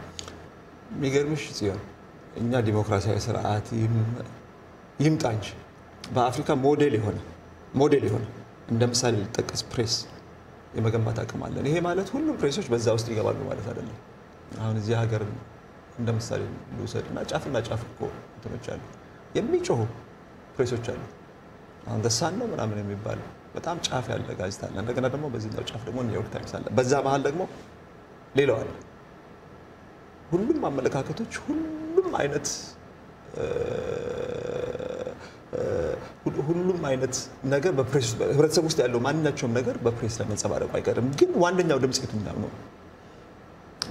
ሚገርምሽ ጽዮን እኛ ዲሞክራሲያዊ ስርዓት ይምጣንች በአፍሪካ ሞዴል የሆነ እንደምሳሌ ለተቀስ ፕሬስ የመገንባት አቅም አለን ይሄ ማለት ሁሉም ፕሬሶች በዛ ውስጥ ይገባሉ ማለት አይደለም አሁን እዚህ ሀገር እንደምሳሌ ለውሰድና ጫፍ እኮ ተመቻሉ የሚጮሁ ፕሬሶች አሉ አሁን ደሳን ነው ምናምን የሚባለው በጣም ጫፍ ያለ ጋዜጣ አለ እንደገና ደግሞ በዚህኛው ጫፍ ደግሞ ኒውዮርክ ታይምስ አለ በዛ ባህል ደግሞ ሌላው አለ ሁሉም አመለካከቶች ሁሉም አይነት ነገር በፕሬስ ህብረተሰብ ውስጥ ያለው ማንኛውም ነገር በፕሬስ ላይ መንጸባረቁ አይቀርም ግን ዋንኛው ድምጽ የትኛው ነው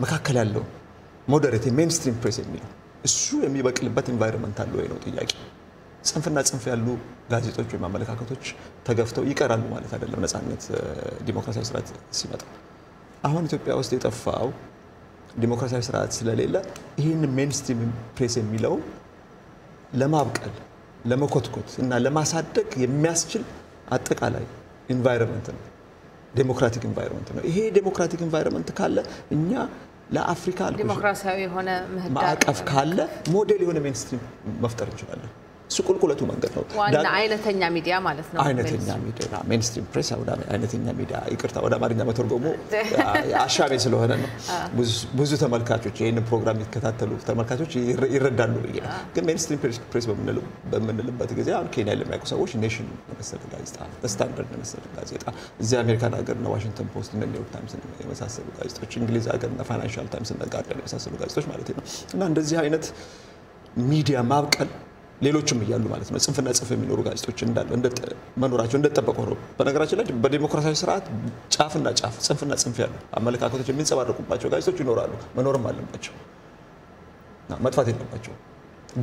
መካከል ያለው ሞዴሬት ሜንስትሪም ፕሬስ የሚለው እሱ የሚበቅልበት ኢንቫይሮንመንት አለው ወይ ነው ጥያቄ ጽንፍና ጽንፍ ያሉ ጋዜጦች ወይ ማመለካከቶች ተገፍተው ይቀራሉ ማለት አይደለም ነፃነት ዲሞክራሲያዊ ስርዓት ሲመጣ አሁን ኢትዮጵያ ውስጥ የጠፋው ዲሞክራሲያዊ ስርዓት ስለሌለ ይሄን ሜንስትሪም ፕሬስ የሚለው ለማብቀል ለመኮትኮት እና ለማሳደግ የሚያስችል አጠቃላይ ኢንቫይሮንመንት ነው ዲሞክራቲክ ኢንቫይሮንመንት ነው ይሄ ዲሞክራቲክ ኢንቫይሮንመንት ካለ እኛ ለአፍሪካ ዲሞክራሲያዊ የሆነ ማዕቀፍ ካለ ሞዴል የሆነ ሜንስትሪም መፍጠር እንችላለን ስቁልቁለቱ መንገድ ነው ዋና አይነተኛ ሚዲያ ማለት ነው አይነተኛ ሚዲያ ሜንስትሪም ፕሬስ አውዳም አይነተኛ ሚዲያ ይቅርታ ወደ አማርኛ መተርጎሙ አሻቤ ስለሆነ ነው ብዙ ተመልካቾች ይሄን ፕሮግራም ይከታተሉ ተመልካቾች ይረዳሉ ግን ሜንስትሪም ፕሬስ በመንልበት ጊዜ አሁን ኬንያ ለሚያውቁ ሰዎች ኔሽን መሰለ ጋዜጣ ስታንዳርድ መሰለ ጋዜጣ እዚህ አሜሪካ ሀገር ነው ዋሽንግተን ፖስት እና ኒውዮርክ ታይምስ የመሳሰሉ ጋዜጦች እንግሊዝ ሀገር እና ፋይናንሻል ታይምስ እና ጋርዲያን የመሳሰሉ ጋዜጦች ማለት ነው እና እንደዚህ አይነት ሚዲያ ማብቀል ሌሎችም ይያሉ ማለት ነው ጽንፍና ጽፍ የሚኖሩ ጋዜጦች እንዳሉ መኖራቸው እንደተጠበቀ ነው በነገራችን ላይ በዲሞክራሲያዊ ስርዓት ጫፍና ጫፍ ጽንፍና ጽንፍ ያሉ አመለካከቶች የሚንጸባረቁባቸው ጋዜጦች ይኖራሉ መኖርም አለባቸው እና መጥፋት የለባቸው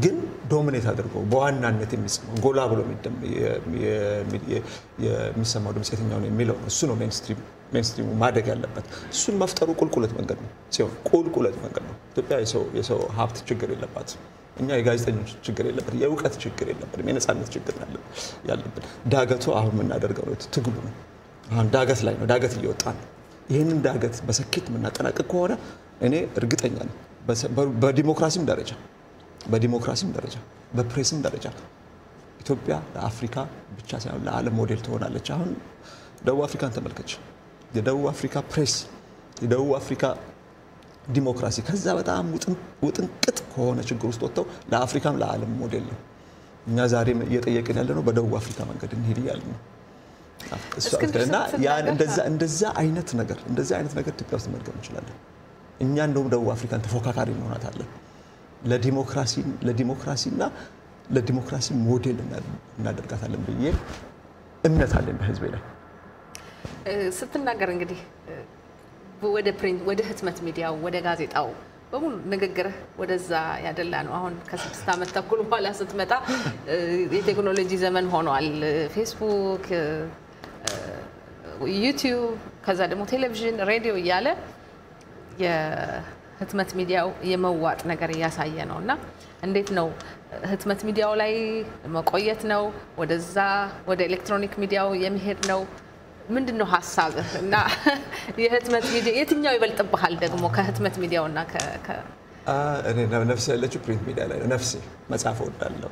ግን ዶሚኔት አድርገው በዋናነት የሚጽፈው ጎላ ብሎ የሚደም የሚሰማው ድምጽ የትኛው ነው የሚለው እሱ ነው ሜንስትሪም mainstream madeg yallabet usun maftaru qulqulet menged no siyon qulqulet menged no ethiopia yeso ሀብት ችግር የለባት እኛ የጋዜጠኞች ችግር የለበት የውቀት ችግር የለበት የነጻነት ችግር ያለበት ዳገቱ አሁን ምን አደርጋው ትግሉ ነው አሁን ዳገት ላይ ነው ዳገት ይወጣል ይሄንን ዳገት በሰክት ምን አጠናቀቅ ከሆነ እኔ እርግጠኛ ነኝ በዲሞክራሲም ደረጃ በፕሬስም ደረጃ ኢትዮጵያ ለአፍሪካ ብቻ ሳይሆን ለዓለም ሞዴል ትሆናለች አሁን ደቡብ አፍሪካን ተመልከች የደቡብ አፍሪካ ፕሬስ የደቡብ አፍሪካ ዲሞክራሲ ከዛ በጣም ውጥንቅጥ ከሆነ ችግር ውስጥ ወጥተው ለአፍሪካም ለዓለም ሞዴል ነው እኛ ዛሬም እየጠየቅን ያለነው በደቡብ አፍሪካ መንገድ እንሂድ ያልን አፍሪካና ያን እንደዛ አይነት ነገር ኢትዮጵያ ውስጥ መልቀም እንችላለን እኛ እንደው ደቡብ አፍሪካን ተፎካካሪ እንሆናታለን ለዲሞክራሲና ለዲሞክራሲ ሞዴል እናደርጋታለን ብዬ እምነት አለኝ በህዝብ ላይ ስትናገር እንግዲህ ወደ ፕሪንት ወደ ህትመት ሚዲያው ወደ ጋዜጣው በሙሉ ንግግር ወደዛ ያደላ ነው አሁን ከ6 አመት ተኩል በኋላ ስትመጣ የቴክኖሎጂ ዘመን ሆኗል ፌስቡክ ዩቲዩብ ከዛ ደግሞ ቴሌቪዥን ሬዲዮ ያለ የህትመት ሚዲያው የመዋጥ ነገር ያሳየ ነውና እንዴት ነው ህትመት ሚዲያው ላይ መቆየት ነው ወደዛ ወደ ኤሌክትሮኒክ ሚዲያው የመሄድ ነው ምንድነው ሐሳብህ እና የህትመት ሚዲያ የትኛው ይበልጥብሃል ደግሞ ከህትመት ሚዲያውና እኔ ነፍሴ ያለችው ፕሪንት ሚዲያ ላይ ነፍሴ መጻፍ ወዳለሁ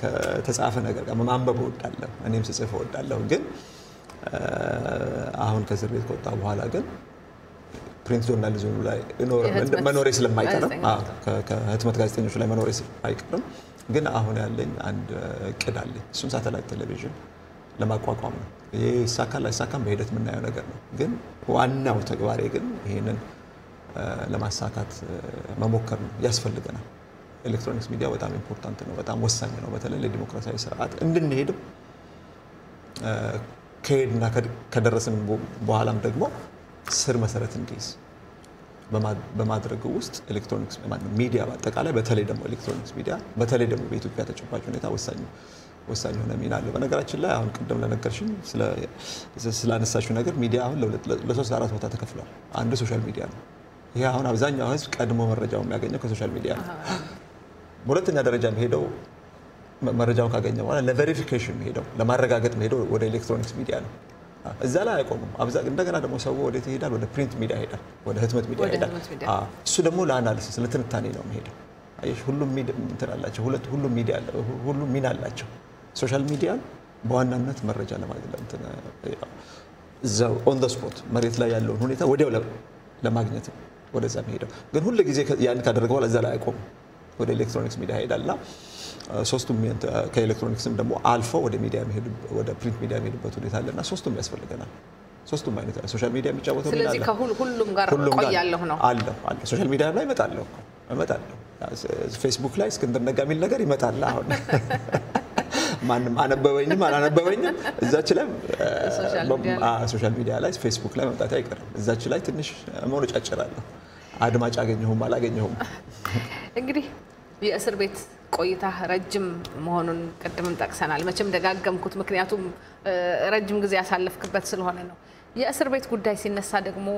ከተጻፈ ነገር ጋር ማንበብ ወዳለሁ እኔም ጽፍ ወዳለሁ ግን አሁን ከዚህ ቤት ቆጣ በኋላ ግን ፕሪንት ጆርናሊዝም ላይ መኖሬ ስለማይቀርም ከህትመት ጋዜጠኞች ላይ መኖሬ ስለማይቀርም ግን አሁን ያለኝ አንድ እቅድ አለኝ እሱም ሳተላይት ቴሌቪዥን ለማቋቋም ነው የሳካም በሂደት ምን ያለው ነገር ነው ግን ዋናው ተግባሬ ግን ይሄንን ለማሳካት መሞከር ነው ያስፈልገናል ኤሌክትሮኒክስ ሚዲያ በጣም ኢምፖርታንት ነው በጣም ወሳኝ ነው በተለይ ለዲሞክራሲያዊ ስርዓት እንድንሄድ ከሄድና ከደረስን በኋላም ደግሞ ስር መሰረት እንዲይዝ በማድረጉ ውስጥ ኤሌክትሮኒክስ ሚዲያ በአጠቃላይ በተለይ ደግሞ ኤሌክትሮኒክስ ሚዲያ በተለይ ደግሞ በኢትዮጵያ ተጨባጭ ሁኔታ ወሳኝ ነው ወሳኝ ሆነ ሚና አለ በነገራችን ላይ አሁን ቀደም ለነገርሽኝ ስላነሳሽው ነገር ሚዲያ አሁን ለ3 4 ቦታ ተከፍሏል አንዱ ሶሻል ሚዲያ ነው ይሄ አሁን አብዛኛው ህዝብ ቀድሞ መረጃው የሚያገኘው ከሶሻል ሚዲያ ነው ሁለተኛ ደረጃ ሄደው መረጃውን ካገኘ በኋላ ለቬሪፊኬሽን ሄደው ለማረጋገጥ ሄደው ወደ ኤሌክትሮኒክስ ሚዲያ ነው እዛ ላይ አይቆምም አብዛኛው እንደገና ደግሞ ሰው ወደ ይሄዳል ወደ ፕሪንት ሚዲያ ይሄዳል ወደ ህትመት ሚዲያ ይሄዳል እሱ ደግሞ ለአናሊሲስ ለትንታኔ ነው የሚሄደው አይሽ ሁሉም ሚዲያ እንትላላቸው ሁሉም ሚዲያ አለ ሁሉም ሚና አላቸው ሶሻል ሚዲያ በዋናነት መረጃ ለማግኘት እንትና ዘው ኦን ዘ ስፖት መሬት ላይ ያለው ሁኔታ ወዲያው ለማግኘት ወደዛ መሄደው ግን ሁሉ ጊዜ ያን ካደረገው በኋላ እዛ ላይ አይቆም ወደ ኤሌክትሮኒክስ ሚዲያ ሄዳልና ሶስቱም ከኤሌክትሮኒክስም ደግሞ አልፎ ወደ ሚዲያ መሄድ ወደ ፕሪንት ሚዲያ መሄድበት ሁኔታ አለና ሶስቱም ያስፈልገናል ሶስቱም ማለት ሶሻል ሚዲያ የሚጫወተው ሚዲያ አለ ስለዚህ ከሁሉም ጋር ቆያለሁ ነው አለ ሶሻል ሚዲያ ላይ እመጣለሁ ፌስቡክ ላይ እስከንደር ነጋሚል ነገር ይመጣል አሁን ማንም አነበበኝም እዛች ላይ ሶሻል ሚዲያ ላይ ፌስቡክ ላይ መጣታ አይቀርም እዛች ላይ ትንሽ መውለጫ ጫጫራለሁ አድማጭ አገኘሁም አላገኘሁም እንግዲህ የእስር ቤት ቆይታ ረጅም መሆኑን ቀደምም ጠቅሰናል መቼም ደጋገምኩት ምክንያቱም ረጅም ጊዜ ያሳለፍክበት ስለሆነ ነው የእስር ቤት ጉዳይ ሲነሳ ደግሞ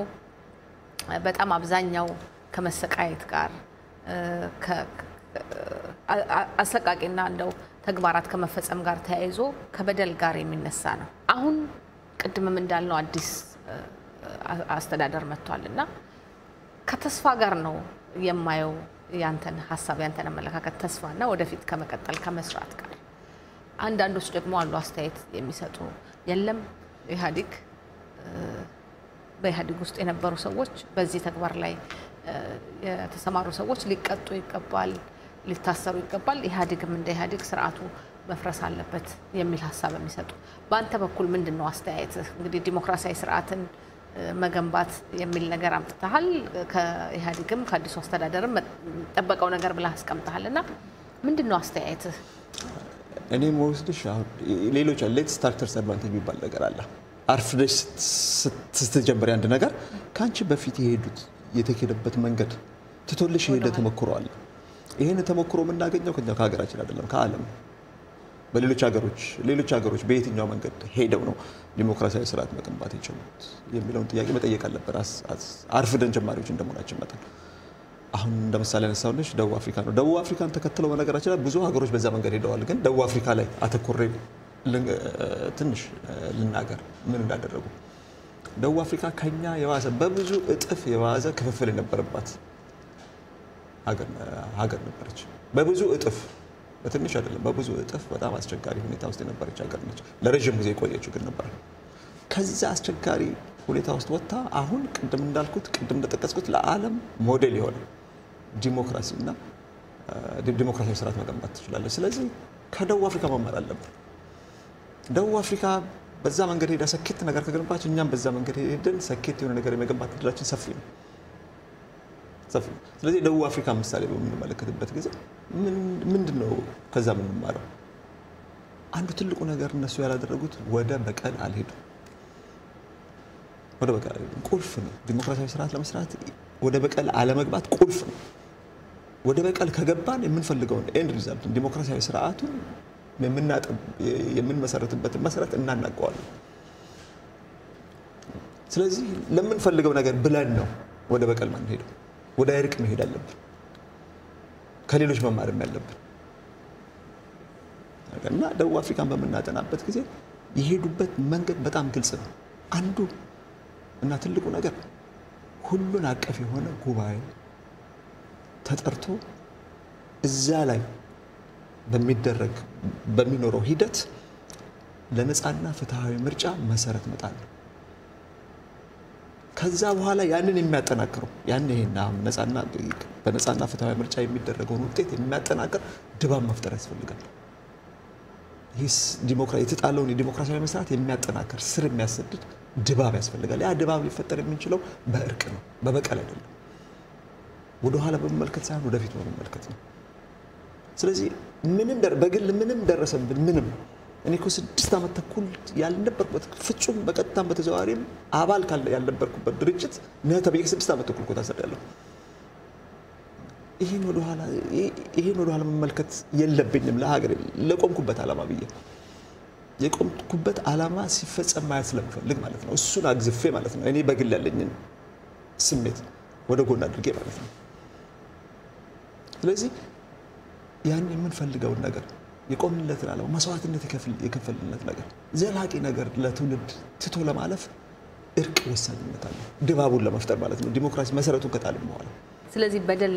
በጣም አብዛኛው ከመሰቃየት ጋር አሰቃቂና እንደው ተግባራት ከመፈጸም ጋር ተያይዞ ከበደል ጋር የሚነሳ ነው አሁን ቀድመም እንዳልነው አዲስ አስተዳደር መጥቷልና ከተስፋ ጋር ነው የማየው ያንተን ሐሳብ ያንተን መለካከት ተስፋና ወደፊት ከመቀጠል ከመስራት ጋር አንዳንዶች ደግሞ አሉ አስተያየት የሚሰጡ የለም ኢህአዲግ በኢህአዲግ ውስጥ የነበሩ ሰዎች በዚህ ተግባር ላይ የተሰማሩ ሰዎች ሊቀጡ ይቀባል ሊታሰሩ ይገባል ኢህአዲግም እንደ ኢህአዲግ ስርዓቱ መፍረስ አለበት የሚል ሐሳብ የሚሰጡ በአንተ በኩል ምንድነው አስተያየት እንግዲህ ዲሞክራሲያዊ ስርዓትን መገንባት የሚል ነገር አምጥተሃል ከኢህአዲግም ከአዲስ አስተዳደርም ተጠበቀው ነገር ብላ አስቀምጣልና ምንድነው አስተያየት እኔ ሞስድሽ ሌሎች ሌት ስታርተርስ አድቫንቴጅ ይባል ነገር አለ አርፍደሽ ስትጀምሪ አንድ ነገር ካንቺ በፊት የሄዱት የተከደበት መንገድ ትቶልሽ ሄደ ተመክሯል ይሄን ተመክሮ ምን እናገኘው ከኛ ከሀገራችን አይደለም ከዓለም በሌሎች ሀገሮች በየትኛው መንገድ ሄደው ነው ዲሞክራሲያዊ ስርዓት መገንባት የቻሉት የሚለውን ጥያቄ መጠየቅ አለበት አርፍደን ጀማሪዎች እንደመሆናችን መጠን አሁን ለምሳሌ ለሳውንሽ ደቡብ አፍሪካ ነው ደቡብ አፍሪካን ተከትሎ በነገራችን ላይ ብዙ ሀገሮች በዛ መንገድ ሄደዋል ግን ደቡብ አፍሪካ ላይ አተኮረ ትንሽ ልናገር ምን እንዳደረጉ ደቡብ አፍሪካ ከኛ የዋዘ በብዙ እጥፍ የዋዘ ክፍፍል ነበርባት ሀገር ነበርች በብዙ እጥፍ በትንሽ አይደለም በብዙ እጥፍ በጣም አስቸጋሪ ሁኔታ ውስጥ ነበርች ሀገር ነች ለረጅም ጊዜ ቆየችው ግን ነበር ከዛ አስቸጋሪ ሁኔታ ውስጥ ወጣ አሁን ቀደም እንዳልኩት ቀደም እንደተጠቀስኩት ለዓለም ሞዴል ይሆነ ዲሞክራሲና ዲሞክራሲያዊ ስርዓት መገንባት ይችላል ስለዚህ ከደቡብ አፍሪካ መማር አለብን ደቡብ አፍሪካ በዛ መንገድ ሄዳ ሰክት ነገር ከገንባች እኛም በዛ መንገድ ሄደን ሰክት የሆነ ነገር የመገንባት ድራችን ሰፊ ነው ስለዚህ ደቡብ አፍሪካ ምሳሌ በሚመለከትበት ጊዜ ምንድነው ከዛ ምንማረው አንዱ ትልቁ ነገር እነሱ ያላደረጉት ወደ በቀል ቁልፍ ነው ዲሞክራሲያዊ ስርዓት ለመስራት ወደ በቀል አለመግባት ቁልፍ ነው ወደ በቀል ከገባን የምንፈልገው ኤንድ ሪዛልት ዲሞክራሲያዊ ስርዓቱን የምንመሰረትበት መሰረት እናናቀዋለን ስለዚህ ለምንፈልገው ነገር ብለን ነው ወደ በቀል ማንሄድ ወደ እርቅ መሄድ አለብን ከሌሎች መማርም ያለብን አገና ደቡብ አፍሪካን በመናጠናበት ጊዜ የሄዱበት መንገድ በጣም ግልጽ ነው አንዱ እና ትልቁ ነገር ሁሉን አቀፍ የሆነ ጉባኤ ተጠርቶ እዛ ላይ በሚደረግ በሚኖረው ሂደት ለነጻና ፍትሃዊ ምርጫ መሰረት መጣል ከዛ በኋላ ያንን የሚያጠናክረው ያንን እና ነጻና በነጻና ፍትሃዊ ምርጫ የሚደረገውን ውጤት የሚያጠናክር ድባብ መፍጠር ያስፈልጋል ይስ ዲሞክራሲ ተጣለውን ዲሞክራሲያዊ መስራት የሚያጠናክር ስር የሚያስደድ ድባብ ያስፈልጋል ያ ድባብ ሊፈጠር የሚችለው በእርቅ ነው በበቀል አይደለም ወደ ኋላ በመመልከት ሳይሆን ወደ ፊት በመመልከት ነው ስለዚህ ምንም በግል ምንም ደረሰብን ምንም እኔኮ 6 አመት ተኩል ያልነበርኩበት ፍጹም በቀጣም በተዘዋሪም አባል ያልነበርኩበት ድርጅት ነው ተበየ 6 አመት ተኩል ቆታ ሰደለው ይሄን ወደ ኋላ መመልከት የለብኝም ለሀገር ለቆምኩበት አላማ ብዬ የቆምኩበት አላማ ሲፈጸም ማየት ስለምፈልግ ማለት ነው እሱን አግዝፌ ማለት ነው እኔ በግል ያለኝን ስሜት ወደ ጎን አድርጌ ማለት ነው ስለዚህ ያን የምንፈልገው ነገር የቆምንለት አላማ መስዋዕትነት የከፈልንለት ነገር ዘላቂ ነገር ለትውልድ ትቶ ለማለፍ እርቅ ወሳኝነት አለው ድባቡን ለመፍጠር ማለት ነው ዲሞክራሲ መሰረቱን ከጣለም በኋላ ስለዚህ በደል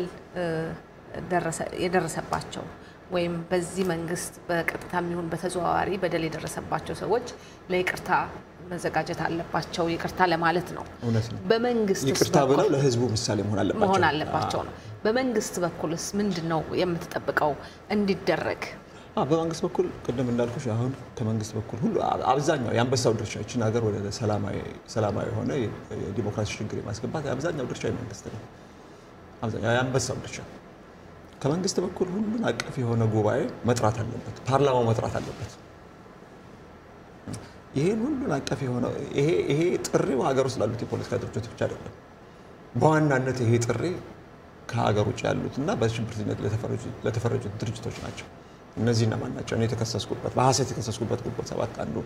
የደረሰባቸው ወይም በዚህ መንግስት በቀጥታም ይሁን በተዘዋዋሪ በደል የደረሰባቸው ሰዎች ለይቅርታ መዘጋጀት አለባቸው ይቅርታ ለማለት ነው በመንግስት ይቅርታ ብለው ለህዝቡ ምሳሌ መሆን አለባቸው ነው በመንግስት በኩልስ ምንድነው የምትጠብቀው እንዲደረግ በመንግስት በኩል ቀደም እንዳልኩሽ አሁን ከመንግስት በኩል ሁሉ አብዛኛው ያንበሳው ድርሻ እቺ ነገር ወደ ሰላማዊ ሆነ የዲሞክራሲ ሽግግር ማስገባት አብዛኛው ድርሻ የመንግስት ነው አብዛኛው ያንበሳው ድርሻ ከመንግስት በኩል ሁሉን አቀፍ የሆነ ጉባኤ መጥራት አለበት ፓርላማው መጥራት አለበት ይሄን ሁሉን አቀፍ የሆነ ይሄ ጥሪው ሀገር ውስጥ ላሉት የፖለቲካ ድርጅቶች ብቻ አይደለም በዋናነት ይሄ ጥሪ ከሀገር ውስጥ ያሉትና በሽብርተኝነት ለተፈረጁ ድርጅቶች ናቸው እነዚህ እናማናቸው እኔ ተከሰስኩበት በሐሰት ተከሰስኩበት ጉባኤ 7 አንዱ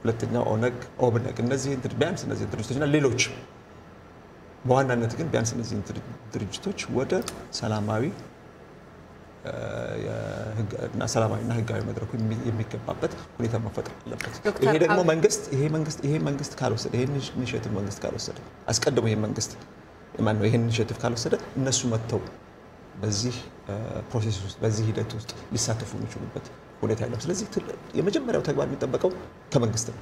ሁለተኛው ኦብነግ እነዚህ ድርጅቶችና ሌሎች በዋናነት ግን ቢያንስ እነዚህ ድርጅቶች ወደ ሰላማዊ የህግና ሰላማዊና ህጋዊ መድረኩ የሚገባበት ሁኔታ መፈጠር አለበት ይሄ ደግሞ መንግስት ካልወሰደ ይሄን ኢኒሼቲቭ መንግስት ካልወሰደ አስቀድሞ ይሄን መንግስት ማነው ይሄን ኢኒሼቲቭ ካልወሰደ እነሱ መተው በዚህ ፕሮሰስ ውስጥ በዚህ ሂደት ውስጥ ሊሳተፉ የሚችሉበት ሁኔታ አለ ስለዚህ የመጀመሪያው ተግባር የሚጠበቀው ከመንግስት ነው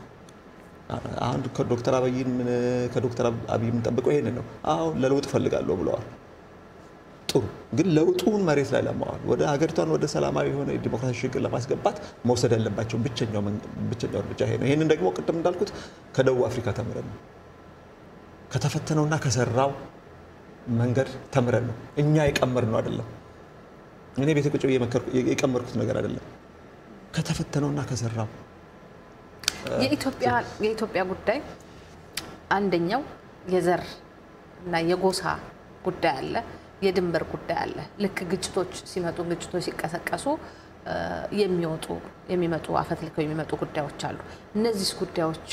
አንድ ከዶክተር አብይም ተጠብቀው ይሄን ነው አዎ ለለውጥ ፈልጋለሁ ብለዋል ጥሩ ግን ለውጡን መሬት ላይ ለማዋል ወደ ሀገሪቷን ወደ ሰላማዊ ሆነ ዲሞክራሲ ሽግግር ለማስገባት መውሰድ ያለባቸው ብቸኛው እርምጃ ይሄ ነው ይሄን ደግሞ ቀደም እንዳልኩት ከደቡብ አፍሪካ ተምረን ከተፈተነውና ከሰራው መንገድ ተምረን እኛ የቀመርነው አይደለም እኔ ቤት ቁጭ ብዬ የቀመርኩት ነገር አይደለም ከተፈተነውና ከሰራው የኢትዮጵያ ጉዳይ አንደኛው የዘር እና የጎሳ ጉዳይ አለ የድንበር ጉዳይ አለ ለክ ግጭቶች ሲመጡ ግጭቶች ሲቀሰቀሱ የሚወጡ የሚመጡ አፈትልከው የሚመጡ ጉዳዮች አሉ እነዚህ ጉዳዮች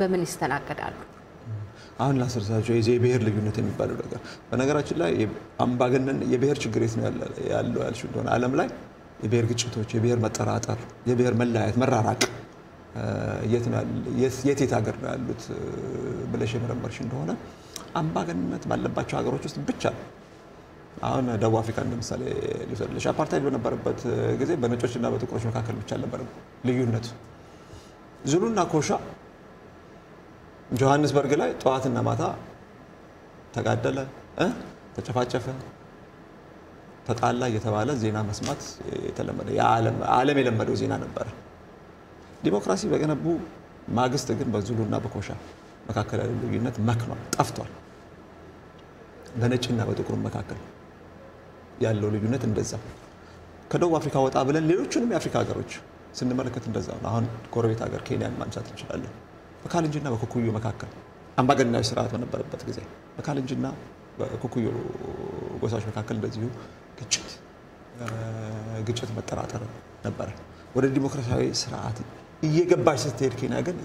በምን ይስተናገዳሉ አሁን ላሰርታቸው የብሄር ልዩነት የሚባለው ነገር በነገራችን ላይ አምባገነን የብሄር ችግር ነው ያለው ያልሽ እንደሆነ ዓለም ላይ የብሄር ግጭቶች የብሄር መጠራጠር የብሄር መላያት መራራቅ የት ሀገር ነው ያሉት ብለሽ መረመርሽ እንደሆነ አምባገነንነት ባለባቸው ሀገሮች ውስጥ ብቻ አሁን ደቡብ አፍሪካ ለምሳሌ ሊሰልሽ አፓርታይድ በነበረበት ጊዜ በነጮችና በጥቁሮች መካከል ብቻ ነበር ልዩነት ዙሉና ኮሻ ጆሃንስበርግ ላይ ጧትና ማታ ተጋደለ ተጨፋጨፈ ተጣላ የተባለ ዜና መስማት የተለመደ የዓለም የለመደው ዜና ነበር ዲሞክራሲ በገነቡ ማግስት ግን በዙሉና በኮሻ መካከል ያለው ልዩነት መክኗል ጠፍቷል በነጭና በጥቁር መካከል ያለው ልዩነት እንደዛ ከደቡብ አፍሪካ ወጣ ብለን ሌሎችንም የአፍሪካ ሀገሮች ስንመለከት እንደዛ ነው አሁን ኮርቤት ሀገር ኬንያን ማንሳት እንችላለን በካልንጂና በኩኩዩ መካከል አምባገነናዊ ስርዓት በነበረበት ጊዜ በካልንጂና በኩኩዩ ጎሳዎች መካከል እንደዚሁ ግጭት መጠራጠር ነበር ወደ ዲሞክራሲያዊ ስርዓት እየገባች ስትሄድ ኬንያ ግን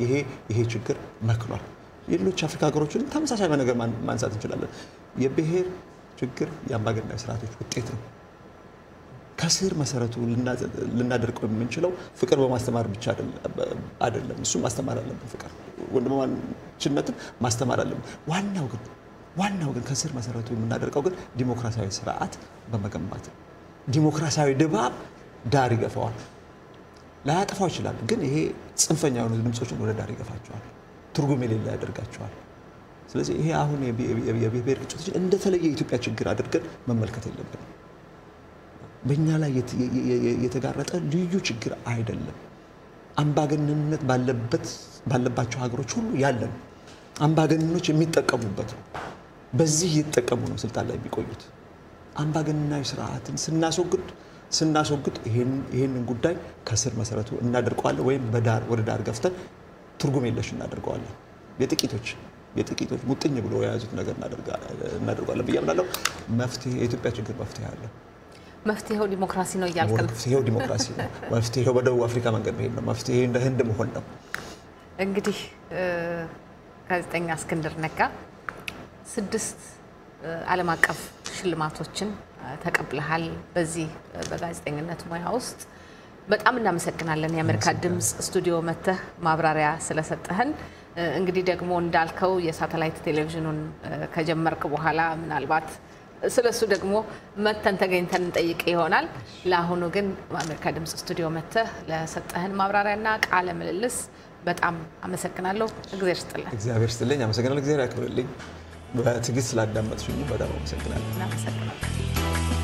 ይሄ ችግር መክሏል ሌሎች አፍሪካ ሀገሮችን ተመሳሳይ በነገር ማንሳት እንችላለን የብሄር ችግር ያማገናኝ ስርዓቶች ውጤት ነው ከስር መሰረቱ ልናደርቀው ምን ይችላል ፍቅር በማስተማር ብቻ አይደለም እሱ ማስተማር አለበት ፍቅር ወንድማማችነትን ማስተማር አለበት ዋናው ግን ከስር መሰረቱ የምናደርቀው ግን ዲሞክራሲያዊ ስርዓት በመገንባት ዲሞክራሲያዊ ድባብ ዳር ይገፋዋል ላያጠፋው ይችላል ግን ይሄ ጽንፈኛ የሆኑ ድምጾችን ወደ ዳር ይገፋቸዋል ትርጉም የሌለው ያደርጋቸዋል ስለዚህ ይሄ አሁን የብሄር ግጭቶች እንደተለየ ኢትዮጵያ ችግር አድርገን መመልከት የለብንም በእኛ ላይ የተጋረጠ ልዩ ችግር አይደለም አምባገነንነት ባለባቸው ሀገሮች ሁሉ ያለን አምባገነኖች የሚጠቀሙበት በዚህ ይተጠቀሙ ነው ስልጣን ላይ ቢቆዩት አምባገነናዊ ስርዓትን ስናስወግድ ይሄንን ጉዳይ ከስር መሰረቱ እናደርቀዋለን ወይም በዳር ወደ ዳር ገፍተን ትርጉም የለሽ እናደርቀዋለን የጥቂቶች ሙጥኝ ብሎ ያዙት ነገር እናደርጋለን በየምናለው መፍትሄ የኢትዮጵያ ችግር መፍትሄ አለ መፍትሄው ዲሞክራሲ ነው ያልከለ መፍትሄው ዲሞክራሲ ነው መፍትሄው በደቡብ አፍሪካ መንገድ ነው መፍትሄ እንደ ህንድ መሆን ነው እንግዲህ ጋዜጠኛ እስክንድር ነጋ 6 ዓለም አቀፍ ሽልማቶችን ተቀብለሃል በዚህ በጋዜጠኝነት ሙያ ውስጥ በጣም እናመሰግናለን የአሜሪካ ድምጽ ስቱዲዮ መተህ ማብራሪያ ስለሰጠህን እንግዲህ ደግሞ እንዳልከው የሳተላይት ቴሌቪዥኑን ከጀመርክ በኋላ ምናልባት ስለሱ ደግሞ መተን ተገኝተን ጠይቄ ይሆናል ለአሁኑ ግን በአሜሪካ ድምጽ ስቱዲዮ መተህ ለሰጠህን ማብራሪያና ቃለ ምልልስ በጣም አመሰግናለሁ እግዚአብሔር ይስጥልኝ አመሰግናለሁ እግዚአብሔር ያክብርልኝ በትግስት ላዳመጥሽኝ በጣም አመሰግናለሁ